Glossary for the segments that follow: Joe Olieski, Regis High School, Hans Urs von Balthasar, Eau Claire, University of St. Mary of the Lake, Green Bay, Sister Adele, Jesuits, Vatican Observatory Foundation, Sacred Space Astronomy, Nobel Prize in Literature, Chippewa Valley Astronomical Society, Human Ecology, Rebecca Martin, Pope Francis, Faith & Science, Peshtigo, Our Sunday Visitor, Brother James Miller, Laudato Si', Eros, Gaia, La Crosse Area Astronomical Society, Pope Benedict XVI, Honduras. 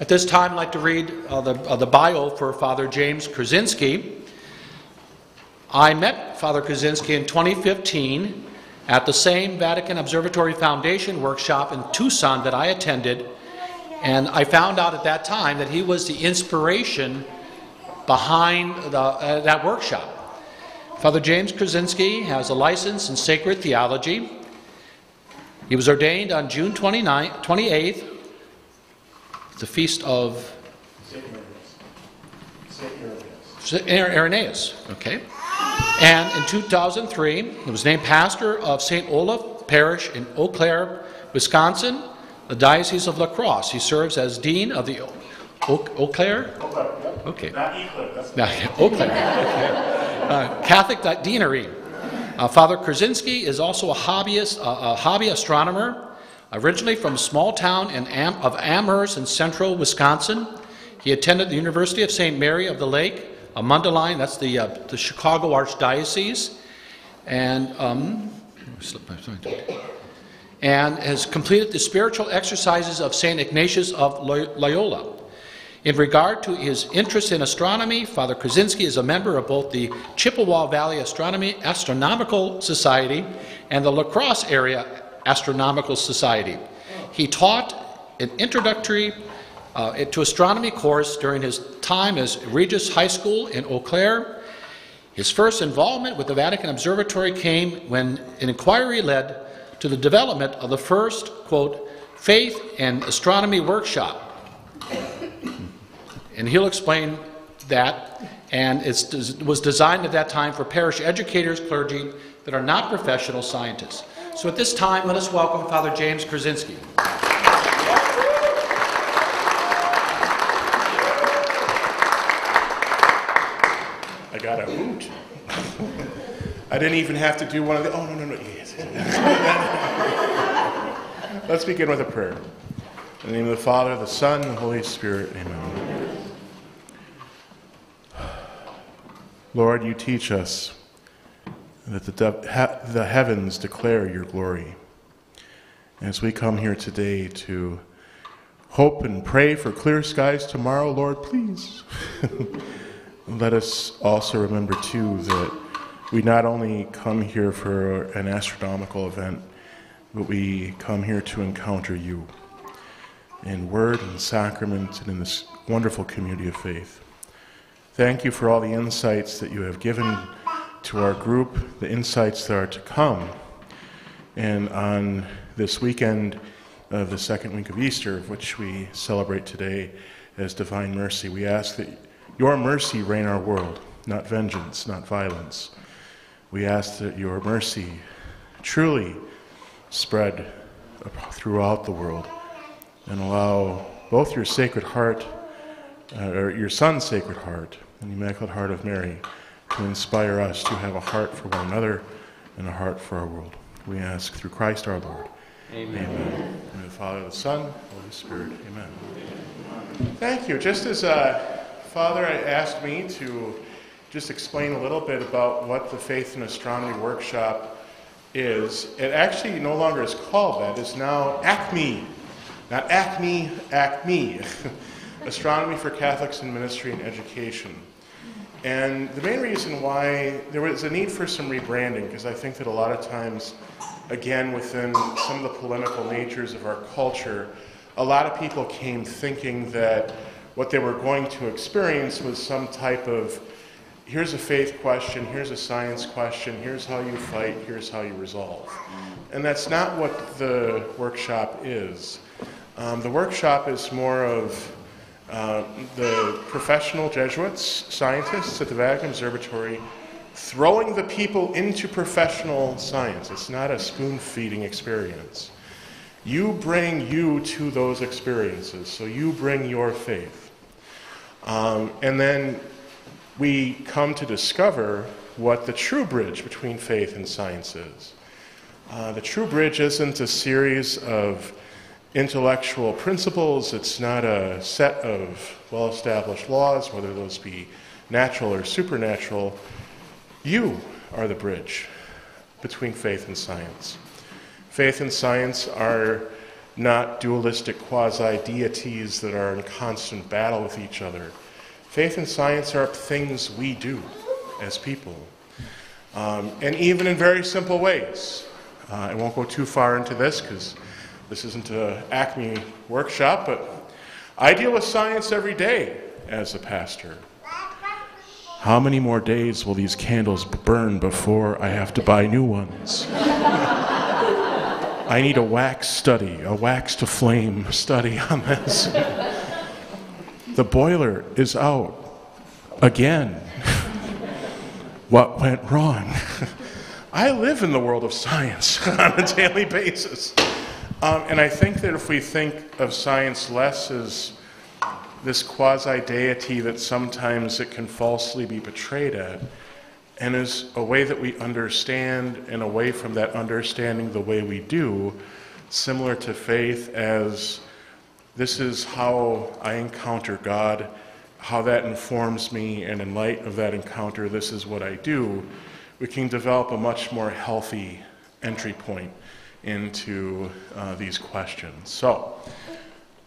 At this time, I'd like to read the bio for Father James Kurzynski. I met Father Kurzynski in 2015 at the same Vatican Observatory Foundation workshop in Tucson that I attended, and I found out at that time that he was the inspiration behind that workshop. Father James Kurzynski has a license in sacred theology. He was ordained on June 28th, the feast of Saint Irenaeus. Okay. And in 2003, he was named pastor of St. Olaf Parish in Eau Claire, Wisconsin, the Diocese of La Crosse. He serves as dean of the Eau Claire? Okay. Not Eclair. Eau Claire. Catholic Deanery. Father Kurzynski is also a hobby astronomer. Originally from a small town in Amherst in central Wisconsin, he attended the University of St. Mary of the Lake, Mundelein, that's the Chicago Archdiocese, and has completed the spiritual exercises of Saint Ignatius of Loyola. In regard to his interest in astronomy, Father Kurzynski is a member of both the Chippewa Valley Astronomical Society and the La Crosse Area Astronomical Society. He taught an introductory to astronomy course during his time as Regis High School in Eau Claire. His first involvement with the Vatican Observatory came when an inquiry led to the development of the first, quote, faith and astronomy workshop. And he'll explain that, and it was designed at that time for parish educators, clergy that are not professional scientists. So at this time, let us welcome Father James Kurzynski. I got a hoot. I didn't even have to do one of the, oh, no, yes. Let's begin with a prayer. In the name of the Father, the Son, and the Holy Spirit, amen. Lord, you teach us that the heavens declare your glory. As we come here today to hope and pray for clear skies tomorrow, Lord, please let us also remember too that we not only come here for an astronomical event, but we come here to encounter you in word and sacrament and in this wonderful community of faith. Thank you for all the insights that you have given to our group, the insights that are to come. And on this weekend of the second week of Easter, which we celebrate today as Divine Mercy, we ask that your mercy reign our world, not vengeance, not violence. We ask that your mercy truly spread throughout the world and allow both your Sacred Heart, or your Son's Sacred Heart, and the Immaculate Heart of Mary, to inspire us to have a heart for one another and a heart for our world. We ask through Christ our Lord. Amen. Amen. In the Father, the Son, Holy Spirit. Amen. Thank you. Just as Father asked me to just explain a little bit about what the Faith in Astronomy workshop is, it actually no longer is called that. It's now ACME. Not ACME, ACME. Astronomy for Catholics in Ministry and Education. And the main reason why there was a need for some rebranding, because I think that a lot of times, again, within some of the polemical natures of our culture, a lot of people came thinking that what they were going to experience was some type of, here's a faith question, here's a science question, here's how you fight, here's how you resolve. And that's not what the workshop is. The workshop is more of the professional Jesuits, scientists at the Vatican Observatory, throwing the people into professional science. It's not a spoon-feeding experience. You bring you to those experiences, so you bring your faith. And then we come to discover what the true bridge between faith and science is. The true bridge isn't a series of intellectual principles, it's not a set of well-established laws, whether those be natural or supernatural. You are the bridge between faith and science. Faith and science are not dualistic quasi-deities that are in constant battle with each other. Faith and science are things we do as people, and even in very simple ways. I won't go too far into this because this isn't an ACME workshop, but I deal with science every day as a pastor. How many more days will these candles burn before I have to buy new ones? I need a wax study, a wax to flame study on this. The boiler is out again. What went wrong? I live in the world of science on a daily basis. And I think that if we think of science less as this quasi-deity that sometimes it can falsely be portrayed at, and as a way that we understand, and away from that understanding the way we do, similar to faith as this is how I encounter God, how that informs me, and in light of that encounter, this is what I do, we can develop a much more healthy entry point into these questions. So,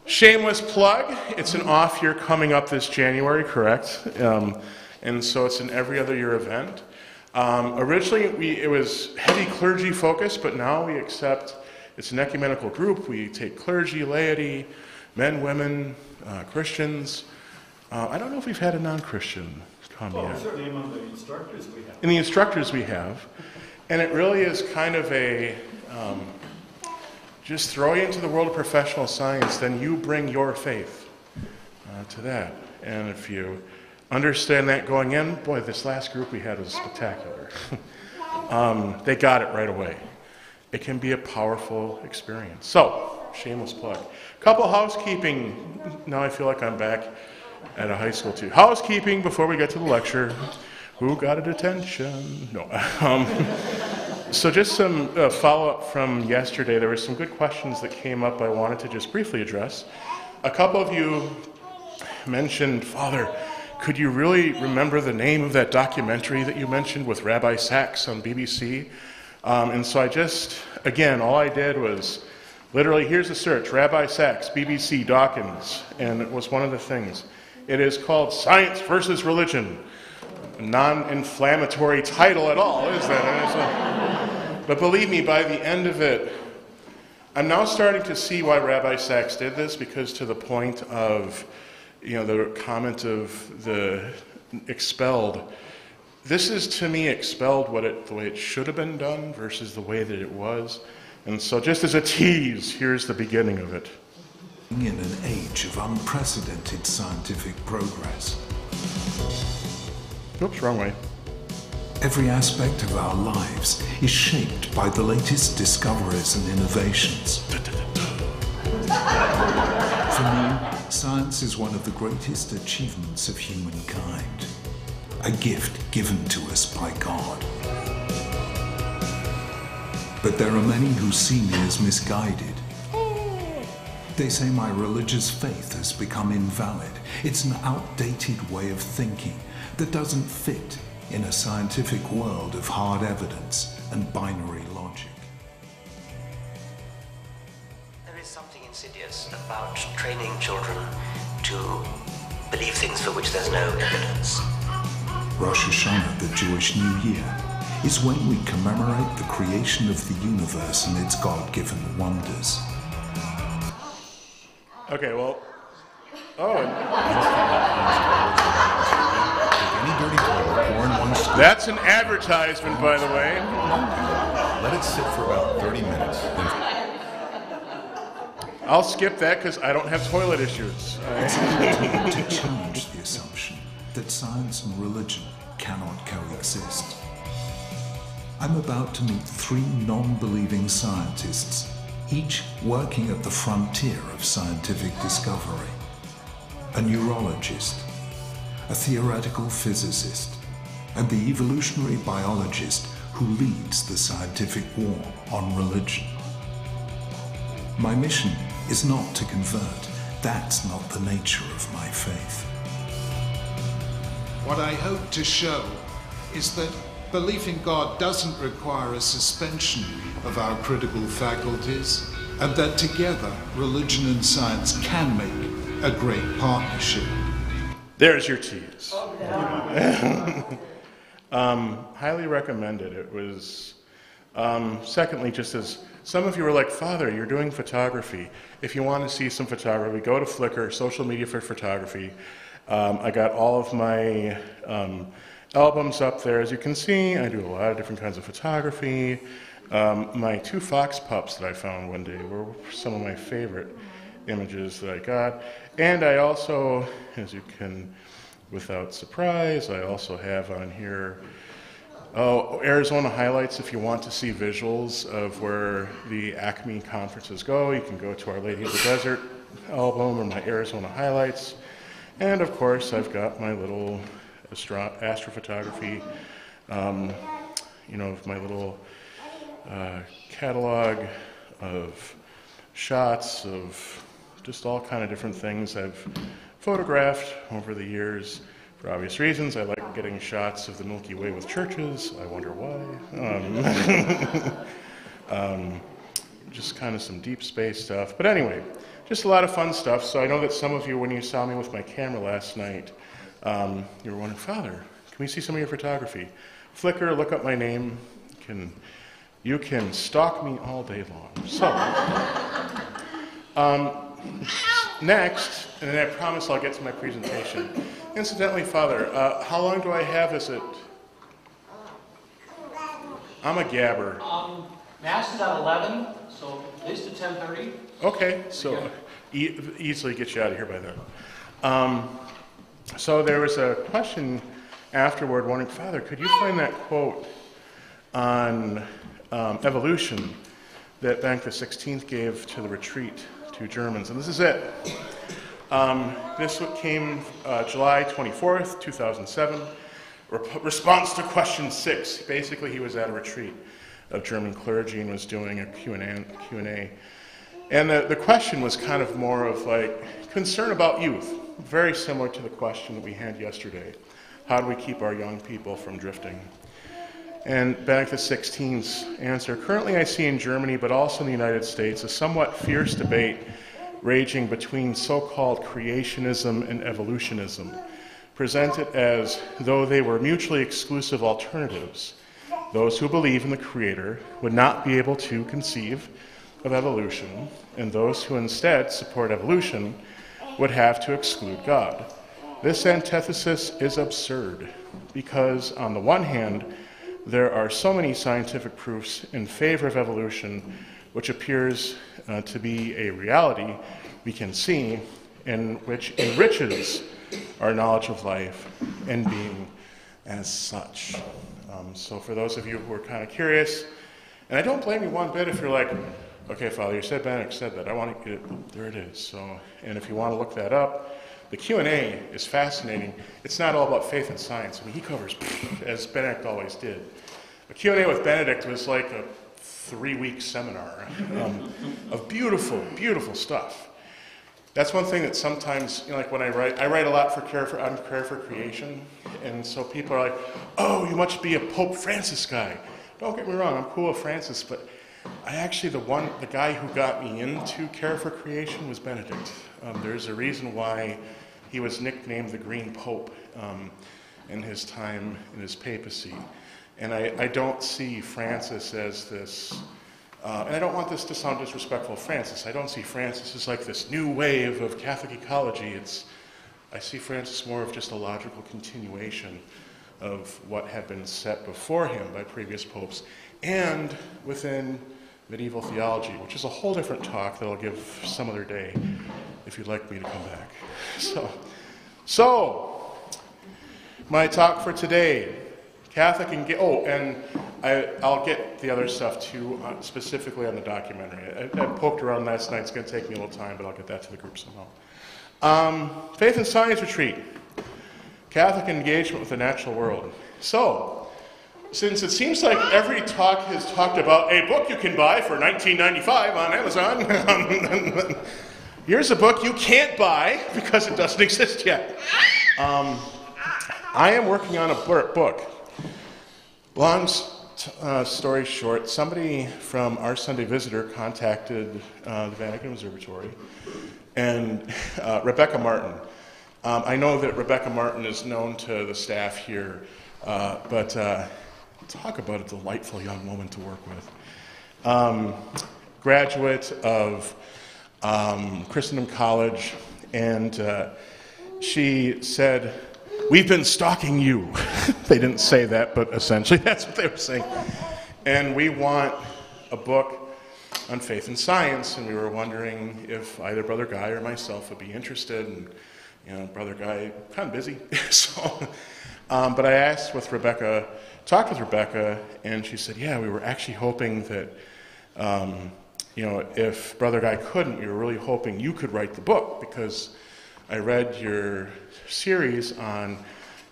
shameless plug, it's an off year coming up this January, correct? And so it's an every other year event. Originally, it was heavy clergy focused, but now we accept, it's an ecumenical group. We take clergy, laity, men, women, Christians. I don't know if we've had a non-Christian come yet. Certainly among the instructors we have. In the instructors we have. And it really is kind of a, just throw you into the world of professional science, then you bring your faith to that. And if you understand that going in, boy, this last group we had was spectacular. They got it right away. It can be a powerful experience. So, shameless plug. Couple housekeeping. Now I feel like I'm back at a high school too. Housekeeping before we get to the lecture. Who got a detention? No. So just some follow-up from yesterday. There were some good questions that came up I wanted to just briefly address. A couple of you mentioned, Father, could you really remember the name of that documentary that you mentioned with Rabbi Sachs on BBC? And so I just, again, all I did was literally, here's a search, Rabbi Sachs, BBC, Dawkins, and it was one of the things. It is called Science versus Religion. Non-inflammatory title at all, is that? But believe me, by the end of it, I'm now starting to see why Rabbi Sachs did this, because to the point of, you know, the comment of the expelled, this is to me expelled the way it should have been done versus the way that it was. And so just as a tease, here's the beginning of it. In an age of unprecedented scientific progress. Oops, wrong way. Every aspect of our lives is shaped by the latest discoveries and innovations. For me, science is one of the greatest achievements of humankind, a gift given to us by God. But there are many who see me as misguided. They say my religious faith has become invalid. It's an outdated way of thinking that doesn't fit in a scientific world of hard evidence and binary logic. There is something insidious about training children to believe things for which there's no evidence. Rosh Hashanah, the Jewish New Year, is when we commemorate the creation of the universe and its God-given wonders. Okay, well, that's an advertisement, by the way. Let it sit for about 30 minutes. I'll skip that because I don't have toilet issues. It's important to challenge the assumption that science and religion cannot coexist. I'm about to meet three non-believing scientists, each working at the frontier of scientific discovery. A neurologist, a theoretical physicist, and the evolutionary biologist who leads the scientific war on religion. My mission is not to convert. That's not the nature of my faith. What I hope to show is that belief in God doesn't require a suspension of our critical faculties. and that together religion and science can make a great partnership. There's your cheese. Oh, yeah. Highly recommended. It was, secondly, just as some of you were like, Father, you're doing photography. If you want to see some photography, go to Flickr, social media for photography. I got all of my albums up there. As you can see, I do a lot of different kinds of photography. My two fox pups that I found one day were some of my favorite images that I got. And I also, as you can, without surprise, I also have on here Arizona highlights. If you want to see visuals of where the ACME conferences go, you can go to Our Lady of the Desert album or my Arizona highlights. And of course, I've got my little astrophotography, you know, my little catalog of shots of just all kind of different things I've photographed over the years. For obvious reasons, I like getting shots of the Milky Way with churches. I wonder why. Just kind of some deep space stuff. But anyway, just a lot of fun stuff. So I know that some of you, when you saw me with my camera last night, you were wondering, Father, can we see some of your photography? Flickr, look up my name. You can stalk me all day long. So, next, and then I promise I'll get to my presentation. Incidentally, Father, how long do I have? Is it? I'm a gabber. Mass is at 11, so at least at 10:30. Okay, so easily get you out of here by then. So there was a question afterward, wondering, Father, could you find that quote on evolution that Benedict XVI gave to the retreat to Germans? And this is it. This came July 24th, 2007, response to question 6. Basically, he was at a retreat of German clergy and was doing a Q&A. And the question was kind of more of like concern about youth, very similar to the question that we had yesterday. How do we keep our young people from drifting? And Benedict XVI's answer, currently I see in Germany, but also in the United States, a somewhat fierce debate raging between so-called creationism and evolutionism, presented as though they were mutually exclusive alternatives. Those who believe in the Creator would not be able to conceive of evolution, and those who instead support evolution would have to exclude God. This antithesis is absurd, because on the one hand, there are so many scientific proofs in favor of evolution, which appears to be a reality we can see, and which enriches our knowledge of life and being as such. So for those of you who are kind of curious, and I don't blame you one bit if you're like, okay, Father, you said Benedict said that, I want to get it, there it is. So, and if you want to look that up, the Q&A is fascinating. It's not all about faith and science. I mean, he covers, as Benedict always did. A Q&A with Benedict was like a three-week seminar of beautiful, beautiful stuff. That's one thing that sometimes, you know, like when I write a lot for Care for Creation, and so people are like, oh, you must be a Pope Francis guy. Don't get me wrong, I'm cool with Francis, but I actually, the guy who got me into Care for Creation was Benedict. There's a reason why he was nicknamed the Green Pope in his time in his papacy. And I don't see Francis as this, and I don't want this to sound disrespectful of Francis. I don't see Francis as like this new wave of Catholic ecology. I see Francis more of just a logical continuation of what had been set before him by previous popes and within medieval theology, which is a whole different talk that I'll give some other day if you'd like me to come back. So my talk for today, Catholic and gay. Oh, and I'll get the other stuff too, specifically on the documentary. I poked around last night. It's going to take me a little time, but I'll get that to the group somehow. Faith and Science Retreat, Catholic Engagement with the Natural World. So, since it seems like every talk has talked about a book you can buy for $19.95 on Amazon, here's a book you can't buy because it doesn't exist yet. I am working on a book. Belongs story short, somebody from Our Sunday Visitor contacted the Vatican Observatory and Rebecca Martin. I know that Rebecca Martin is known to the staff here, but talk about a delightful young woman to work with. Graduate of Christendom College, and she said, "We've been stalking you." They didn't say that, but essentially that's what they were saying. "And we want a book on faith and science, and we were wondering if either Brother Guy or myself would be interested." And, you know, Brother Guy, kind of busy. So, but I asked with Rebecca, talked with Rebecca, and she said, "Yeah, we were actually hoping that, you know, if Brother Guy couldn't, we were really hoping you could write the book, because I read your series on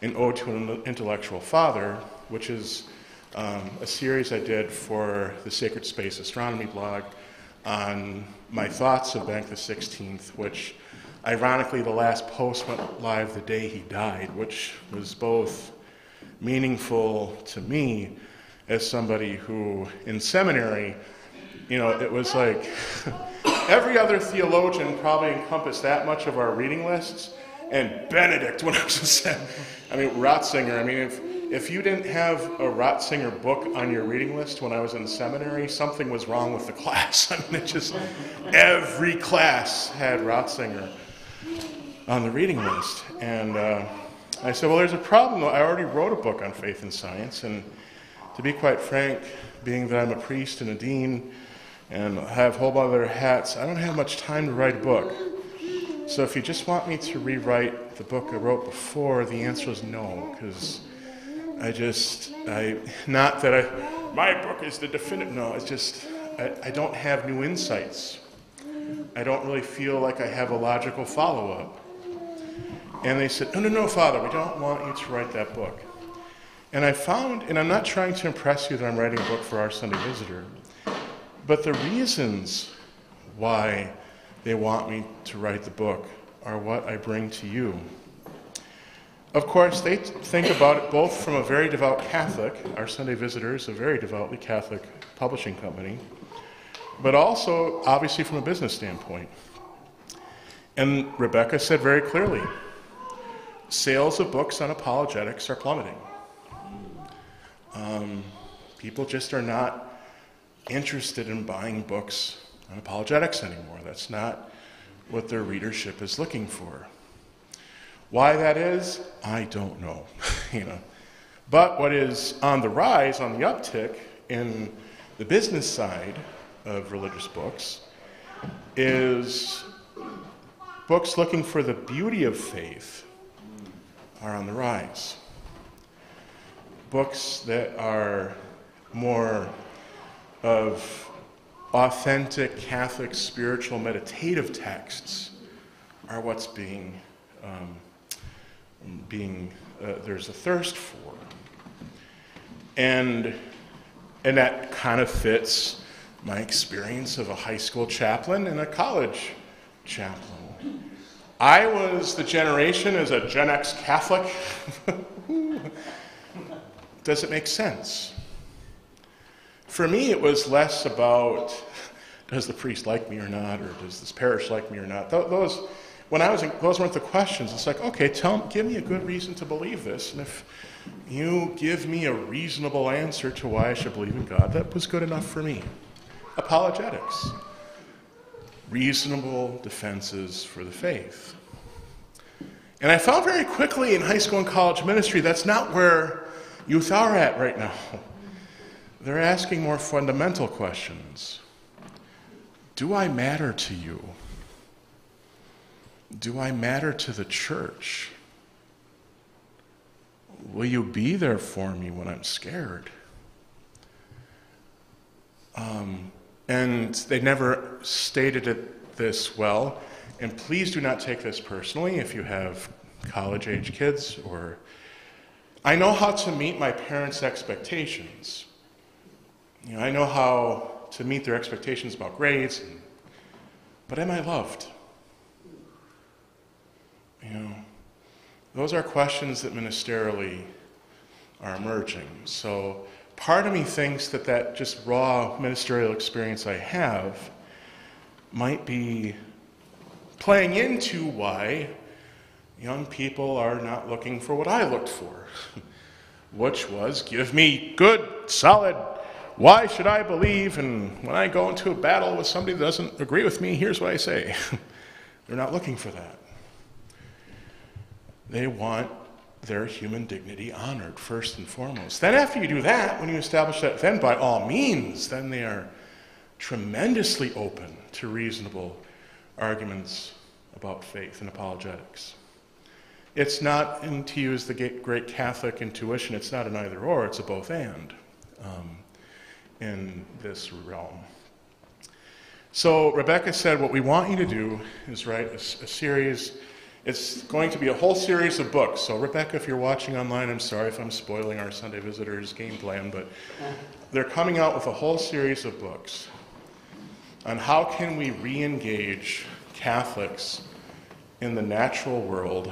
An Ode to an Intellectual Father," which is a series I did for the Sacred Space Astronomy blog on my thoughts of Benedict XVI, which ironically the last post went live the day he died, which was both meaningful to me as somebody who in seminary, you know, it was like every other theologian probably encompassed that much of our reading lists, and Benedict, when I was in seminary, I mean, Ratzinger, I mean, if you didn't have a Ratzinger book on your reading list when I was in seminary, something was wrong with the class. I mean, it just, every class had Ratzinger on the reading list. And I said, well, there's a problem, though. I already wrote a book on faith and science, and to be quite frank, being that I'm a priest and a dean and have a whole bunch of other hats, I don't have much time to write a book. So if you just want me to rewrite the book I wrote before, the answer is no, because my book is the definitive, no, it's just, I don't have new insights. I don't really feel like I have a logical follow-up. And they said, no, Father, we don't want you to write that book. And I found, and I'm not trying to impress you that I'm writing a book for Our Sunday Visitor, but the reasons why they want me to write the book are what I bring to you. Of course, they think about it both from a very devout Catholic, Our Sunday Visitor is a very devoutly Catholic publishing company, but also obviously from a business standpoint. And Rebecca said very clearly, sales of books on apologetics are plummeting. People just are not interested in buying books on apologetics anymore. That's not what their readership is looking for. Why that is, I don't know. You know. But what is on the rise, on the uptick in the business side of religious books is books looking for the beauty of faith are on the rise. Books that are more of authentic Catholic spiritual meditative texts are what's being there's a thirst for. And that kind of fits my experience of a high school chaplain and a college chaplain. I was the generation as a Gen X Catholic. Does it make sense? For me, it was less about, does the priest like me or not, or does this parish like me or not? Those weren't the questions. It's like, okay, give me a good reason to believe this, and if you give me a reasonable answer to why I should believe in God, that was good enough for me. Apologetics. Reasonable defenses for the faith. And I found very quickly in high school and college ministry, that's not where youth are at right now. They're asking more fundamental questions. Do I matter to you? Do I matter to the church? Will you be there for me when I'm scared? And they never stated it this well. And please do not take this personally if you have college-age kids. Or I know how to meet my parents' expectations. You know, I know how to meet their expectations about grades. But am I loved? You know, those are questions that ministerially are emerging. So part of me thinks that that just raw ministerial experience I have might be playing into why young people are not looking for what I looked for, which was, give me good, solid, why should I believe? And when I go into a battle with somebody that doesn't agree with me, here's what I say. They're not looking for that. They want their human dignity honored first and foremost. Then after you do that, when you establish that, then by all means, then they are tremendously open to reasonable arguments about faith and apologetics. It's not, and to use the great Catholic intuition, it's not an either or, it's a both and in this realm. So Rebecca said, what we want you to do is write a series. It's going to be a whole series of books. So Rebecca, if you're watching online, I'm sorry if I'm spoiling our Sunday Visitors game plan, but they're coming out with a whole series of books on how can we re-engage Catholics in the natural world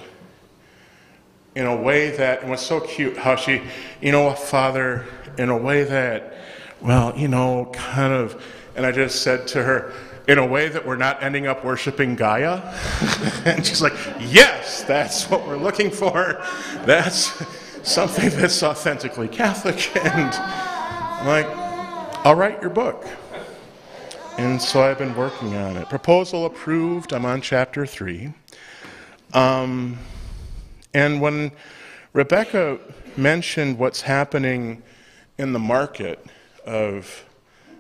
in a way that, and what's so cute, how she, you know, Father, in a way that, well, you know, kind of, and I just said to her, in a way that we're not ending up worshiping Gaia. And she's like, yes, that's what we're looking for. That's something that's authentically Catholic. And I'm like, I'll write your book. And so I've been working on it. Proposal approved. I'm on chapter 3. And when Rebecca mentioned what's happening in the market of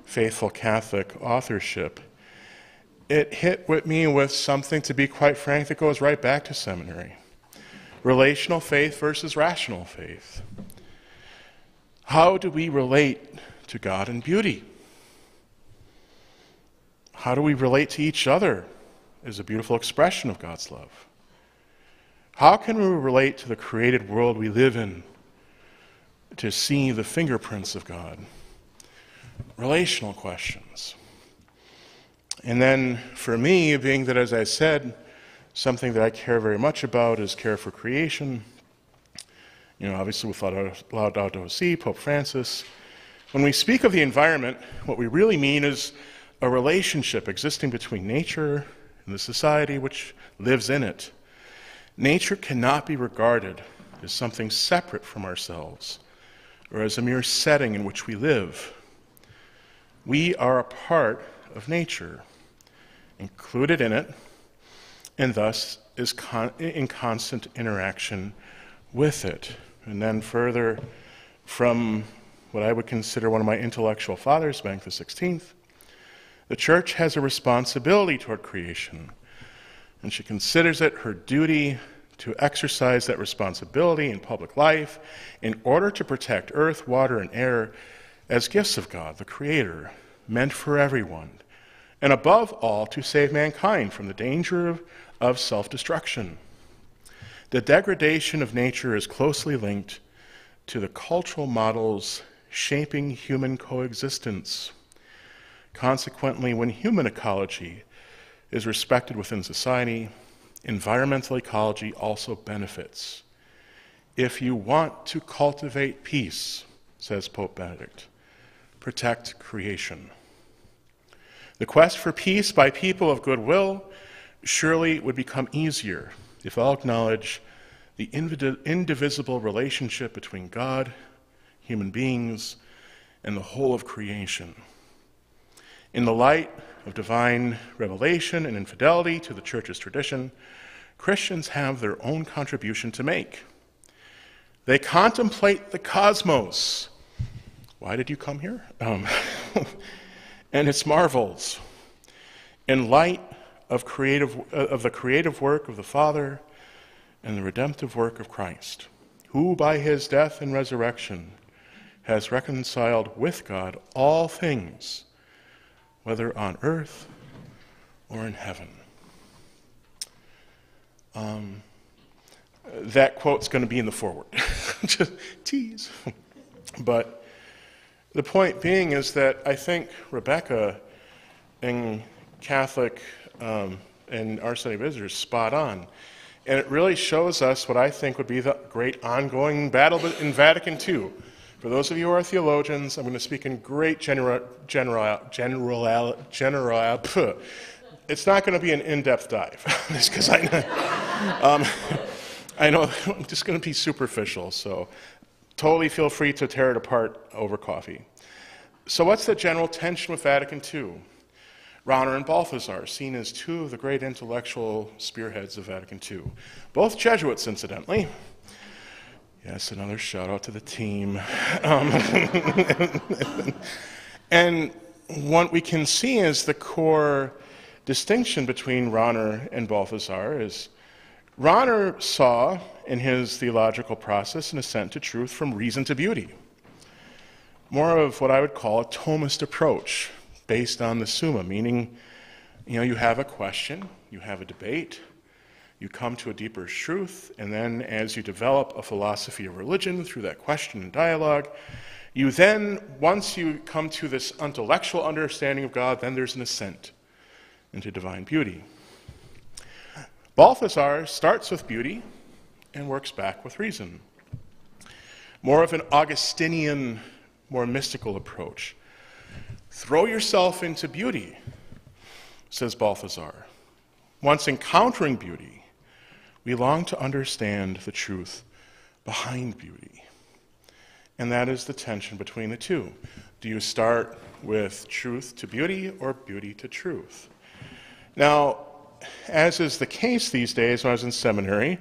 faithful Catholic authorship, it hit with me with something, to be quite frank, that goes right back to seminary. Relational faith versus rational faith. How do we relate to God in beauty? How do we relate to each other as a beautiful expression of God's love? How can we relate to the created world we live in to see the fingerprints of God? Relational questions. And then for me, being that, as I said, something that I care very much about is care for creation. You know, obviously with Laudato Si, Pope Francis. When we speak of the environment, what we really mean is a relationship existing between nature and the society which lives in it. Nature cannot be regarded as something separate from ourselves or as a mere setting in which we live. We are a part of nature, included in it, and thus is in constant interaction with it. And then further from what I would consider one of my intellectual fathers, Benedict XVI, the Church has a responsibility toward creation, and she considers it her duty to exercise that responsibility in public life in order to protect earth, water, and air as gifts of God, the Creator, meant for everyone, and above all, to save mankind from the danger of self-destruction. The degradation of nature is closely linked to the cultural models shaping human coexistence. Consequently, when human ecology is respected within society, environmental ecology also benefits. If you want to cultivate peace, says Pope Benedict, protect creation. The quest for peace by people of goodwill surely would become easier if all acknowledge the indivisible relationship between God, human beings, and the whole of creation. In the light of divine revelation and infidelity to the Church's tradition, Christians have their own contribution to make. They contemplate the cosmos. Why did you come here? And its marvels. In light of the creative work of the Father and the redemptive work of Christ, who by his death and resurrection has reconciled with God all things, whether on earth or in heaven. That quote's going to be in the foreword. Just tease. But the point being is that I think Rebecca and Catholic and Our Sunday Visitors spot on. And it really shows us what I think would be the great ongoing battle in Vatican II For those of you who are theologians, I'm going to speak in great general. It's not going to be an in-depth dive, just because I know, I know I'm just going to be superficial, so totally feel free to tear it apart over coffee. So what's the general tension with Vatican II? Rahner and Balthasar, seen as two of the great intellectual spearheads of Vatican II. Both Jesuits, incidentally. Yes, another shout out to the team. And what we can see is the core distinction between Rahner and Balthasar is Rahner saw in his theological process an ascent to truth from reason to beauty. More of what I would call a Thomist approach based on the Summa, meaning, you know, you have a question, you have a debate, you come to a deeper truth, and then as you develop a philosophy of religion through that question and dialogue, you then, once you come to this intellectual understanding of God, then there's an ascent into divine beauty. Balthasar starts with beauty and works back with reason. More of an Augustinian, more mystical approach. Throw yourself into beauty, says Balthasar. Once encountering beauty, we long to understand the truth behind beauty. And that is the tension between the two. Do you start with truth to beauty or beauty to truth? Now, as is the case these days, when I was in seminary,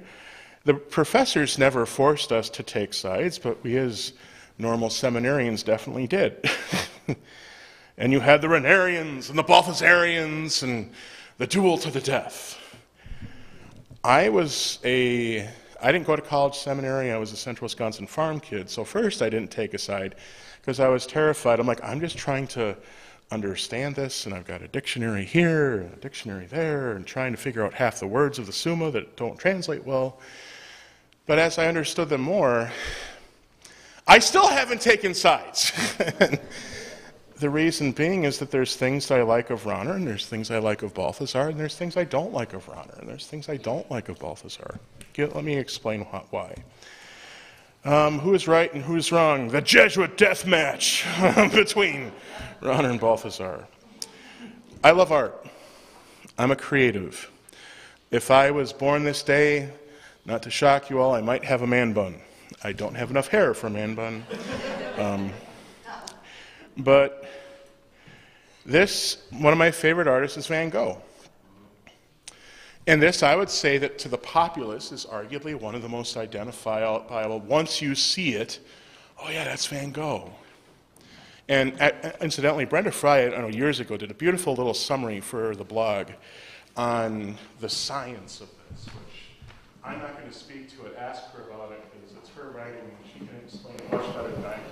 the professors never forced us to take sides, but we as normal seminarians definitely did. And you had the Rahnerians and the Balthasarians and the duel to the death. I didn't go to college seminary, I was a central Wisconsin farm kid, so first I didn't take a side because I was terrified. I'm like, I'm just trying to understand this, and I've got a dictionary here, and a dictionary there, and trying to figure out half the words of the Summa that don't translate well. But as I understood them more, I still haven't taken sides. The reason being is that there's things that I like of Rahner, and there's things I like of Balthasar, and there's things I don't like of Rahner, and there's things I don't like of Balthasar. Let me explain why. Who is right and who is wrong? The Jesuit death match between Rahner and Balthasar. I love art. I'm a creative. If I was born this day, not to shock you all, I might have a man bun. I don't have enough hair for a man bun. But this, one of my favorite artists is Van Gogh. And this, I would say that to the populace, is arguably one of the most identifiable. Once you see it, oh yeah, that's Van Gogh. And incidentally, Brenda Fry, I don't know, years ago, did a beautiful little summary for the blog on the science of this, which I'm not going to speak to it, ask her about it, because it's her writing, and she can explain it much better than I can.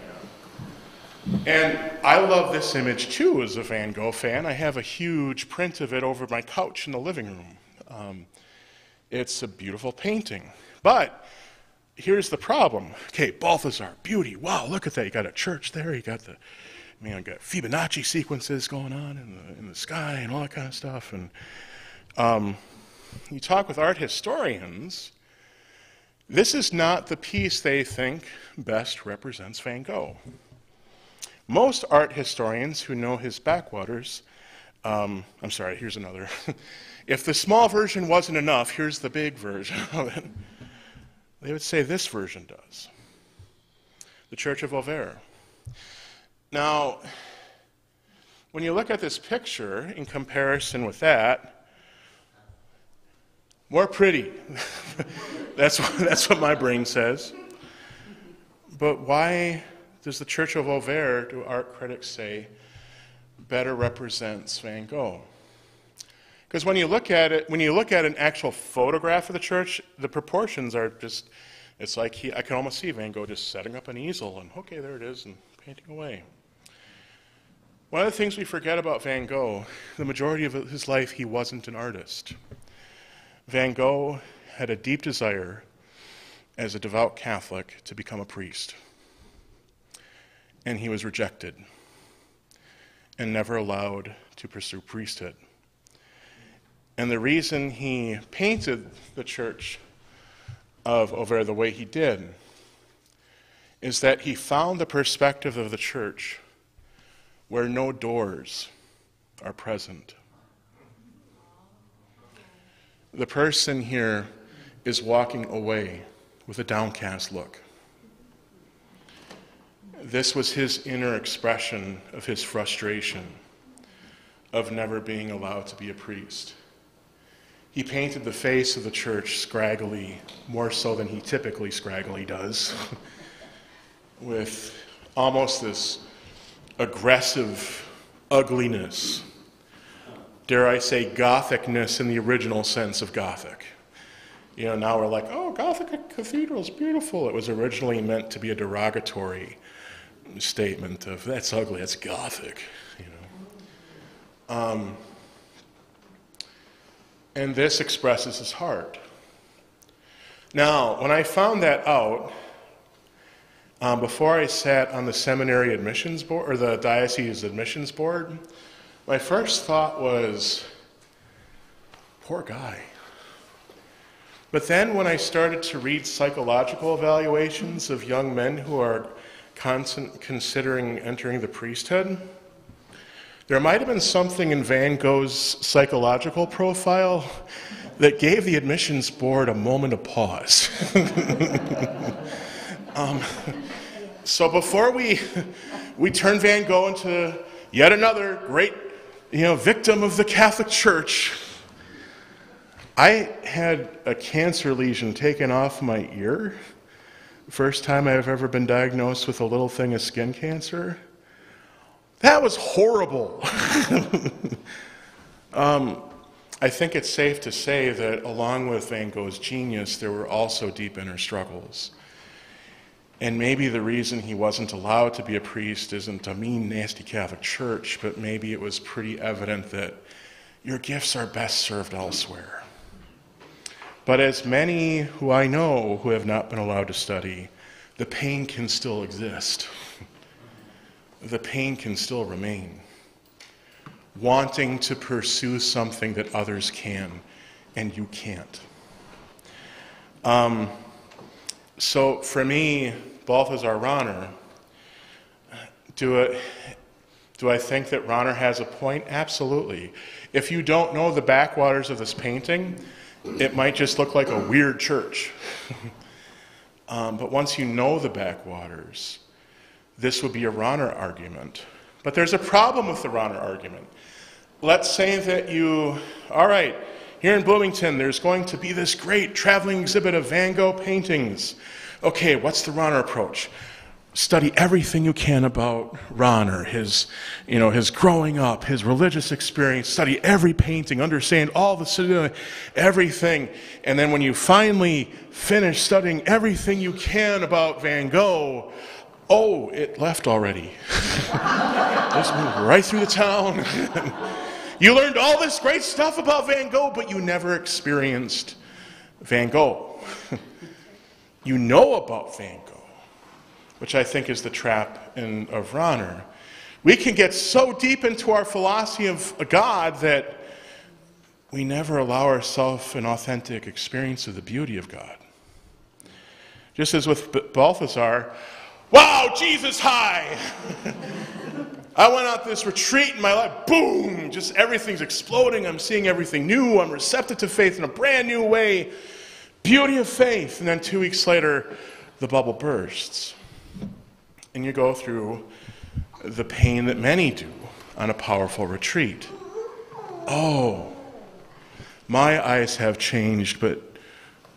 And I love this image too as a Van Gogh fan. I have a huge print of it over my couch in the living room. It's a beautiful painting. But here's the problem. Okay, Balthasar, beauty, wow, look at that. You got a church there, you got the, you got Fibonacci sequences going on in the sky and all that kind of stuff. And you talk with art historians, this is not the piece they think best represents Van Gogh. Most art historians who know his backwaters, I'm sorry, here's another. If the small version wasn't enough, here's the big version of it. They would say this version does. The Church of Auvers. Now, when you look at this picture in comparison with that, more pretty. That's what my brain says. But why does the Church of Auvers, do art critics say, better represents Van Gogh? Because when you look at it, when you look at an actual photograph of the church, the proportions are just, it's like I can almost see Van Gogh just setting up an easel and, okay, there it is, and painting away. One of the things we forget about Van Gogh, the majority of his life, he wasn't an artist. Van Gogh had a deep desire as a devout Catholic to become a priest. And he was rejected and never allowed to pursue priesthood. And the reason he painted the Church of Auvers the way he did is that he found the perspective of the church where no doors are present. The person here is walking away with a downcast look. This was his inner expression of his frustration of never being allowed to be a priest. He painted the face of the church scraggly, more so than he typically scraggly does, with almost this aggressive ugliness, dare I say Gothicness in the original sense of Gothic. You know, now we're like, oh, Gothic cathedral's beautiful. It was originally meant to be a derogatory statement of that's ugly, that's Gothic, you know. And this expresses his heart. Now, when I found that out, before I sat on the seminary admissions board, or the diocese admissions board, my first thought was, poor guy. But then when I started to read psychological evaluations of young men who are considering entering the priesthood, there might have been something in Van Gogh's psychological profile that gave the admissions board a moment of pause. So before we turn Van Gogh into yet another great, you know, victim of the Catholic Church, I had a cancer lesion taken off my ear. First time I've ever been diagnosed with a little thing of skin cancer. That was horrible. I think it's safe to say that along with Van Gogh's genius, there were also deep inner struggles. And maybe the reason he wasn't allowed to be a priest isn't a mean, nasty Catholic church, but maybe it was pretty evident that your gifts are best served elsewhere. But as many who I know who have not been allowed to study, the pain can still exist. The pain can still remain. Wanting to pursue something that others can, and you can't. So for me, Balthasar Rahner, do I think that Rahner has a point? Absolutely. If you don't know the backwaters of this painting, it might just look like a weird church. But once you know the backwaters, this would be a Rahner argument. But there's a problem with the Rahner argument. Let's say that you, all right, here in Bloomington, there's going to be this great traveling exhibit of Van Gogh paintings. Okay, what's the Rahner approach? Study everything you can about Rahner, his growing up, his religious experience, study every painting, understand all the, everything. And then when you finally finish studying everything you can about Van Gogh, oh, it left already. Just moved right through the town. You learned all this great stuff about Van Gogh, but you never experienced Van Gogh. You know about Van Gogh, which I think is the trap of Rahner. We can get so deep into our philosophy of God that we never allow ourselves an authentic experience of the beauty of God. Just as with Balthasar, wow, Jesus high! I went out this retreat in my life, boom, just everything's exploding. I'm seeing everything new. I'm receptive to faith in a brand new way. Beauty of faith. And then 2 weeks later, the bubble bursts. And you go through the pain that many do on a powerful retreat. Oh, my eyes have changed, but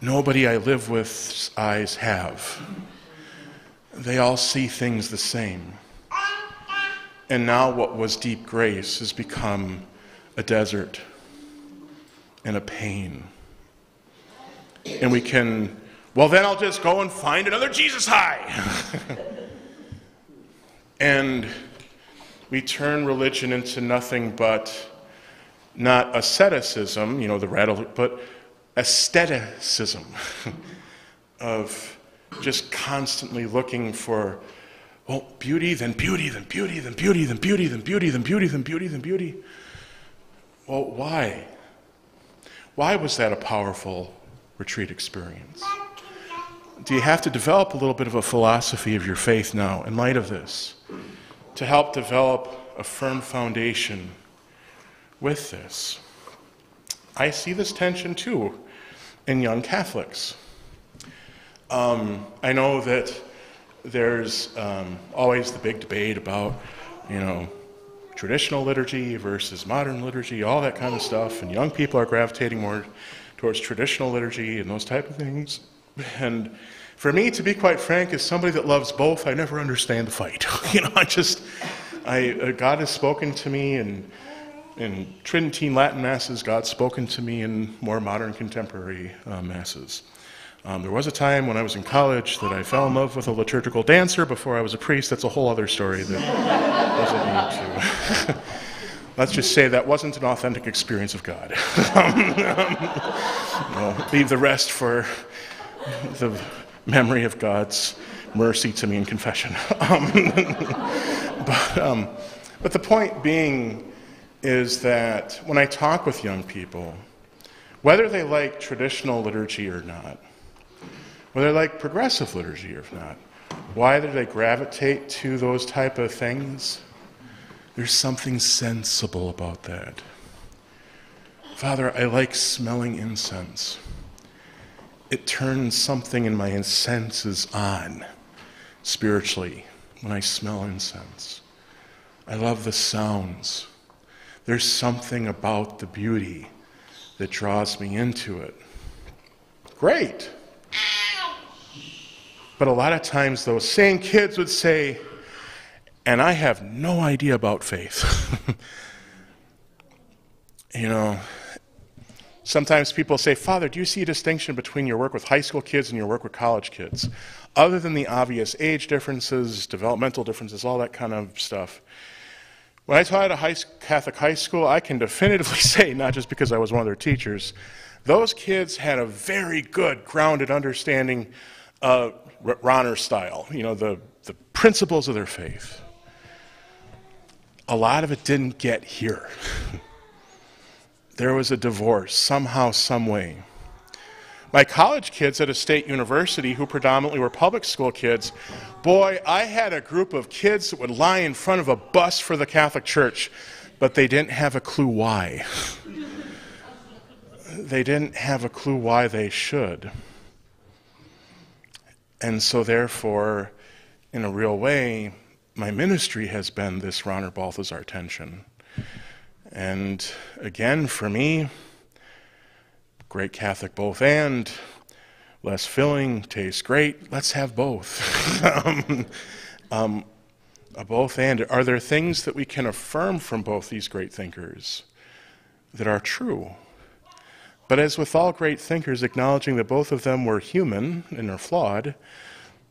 nobody I live with's eyes have. They all see things the same. And now what was deep grace has become a desert and a pain. And we can, well, then I'll just go and find another Jesus high. And we turn religion into nothing but not asceticism, you know, the rattle, but aestheticism of just constantly looking for, well, beauty, then beauty, then beauty, then beauty, then beauty, then beauty, then beauty, then beauty, then beauty. Well, why? Why was that a powerful retreat experience? do you have to develop a little bit of a philosophy of your faith now in light of this to help develop a firm foundation with this? I see this tension too in young Catholics. I know that there's always the big debate about, you know, traditional liturgy versus modern liturgy, all that kind of stuff, and young people are gravitating more towards traditional liturgy and those type of things. And for me, to be quite frank, as somebody that loves both, I never understand the fight. You know, God has spoken to me in Tridentine Latin masses. God's spoken to me in more modern contemporary masses. There was a time when I was in college that I fell in love with a liturgical dancer before I was a priest. That's a whole other story that doesn't need to. Let's just say that wasn't an authentic experience of God. Leave the rest for the memory of God's mercy to me in confession. But the point being is that when I talk with young people, whether they like traditional liturgy or not, whether they like progressive liturgy or not, why do they gravitate to those type of things? There's something sensible about that. Father, I like smelling incense. It turns something in my senses on spiritually when I smell incense. I love the sounds. There's something about the beauty that draws me into it. Great. But a lot of times those same kids would say, and I have no idea about faith. You know, sometimes people say, Father, do you see a distinction between your work with high school kids and your work with college kids? Other than the obvious age differences, developmental differences, all that kind of stuff. When I taught at a Catholic high school, I can definitively say, not just because I was one of their teachers, those kids had a very good, grounded understanding of Rahner style, you know, the principles of their faith. A lot of it didn't get here. There was a divorce, somehow, some way. My college kids at a state university who predominantly were public school kids, boy, I had a group of kids that would lie in front of a bus for the Catholic Church, but they didn't have a clue why. They didn't have a clue why they should. And so therefore, in a real way, my ministry has been this Rahner Balthasar tension. And again, for me, great Catholic both and, less filling, tastes great, let's have both. A both and. Are there things that we can affirm from both these great thinkers that are true? But as with all great thinkers, acknowledging that both of them were human and are flawed,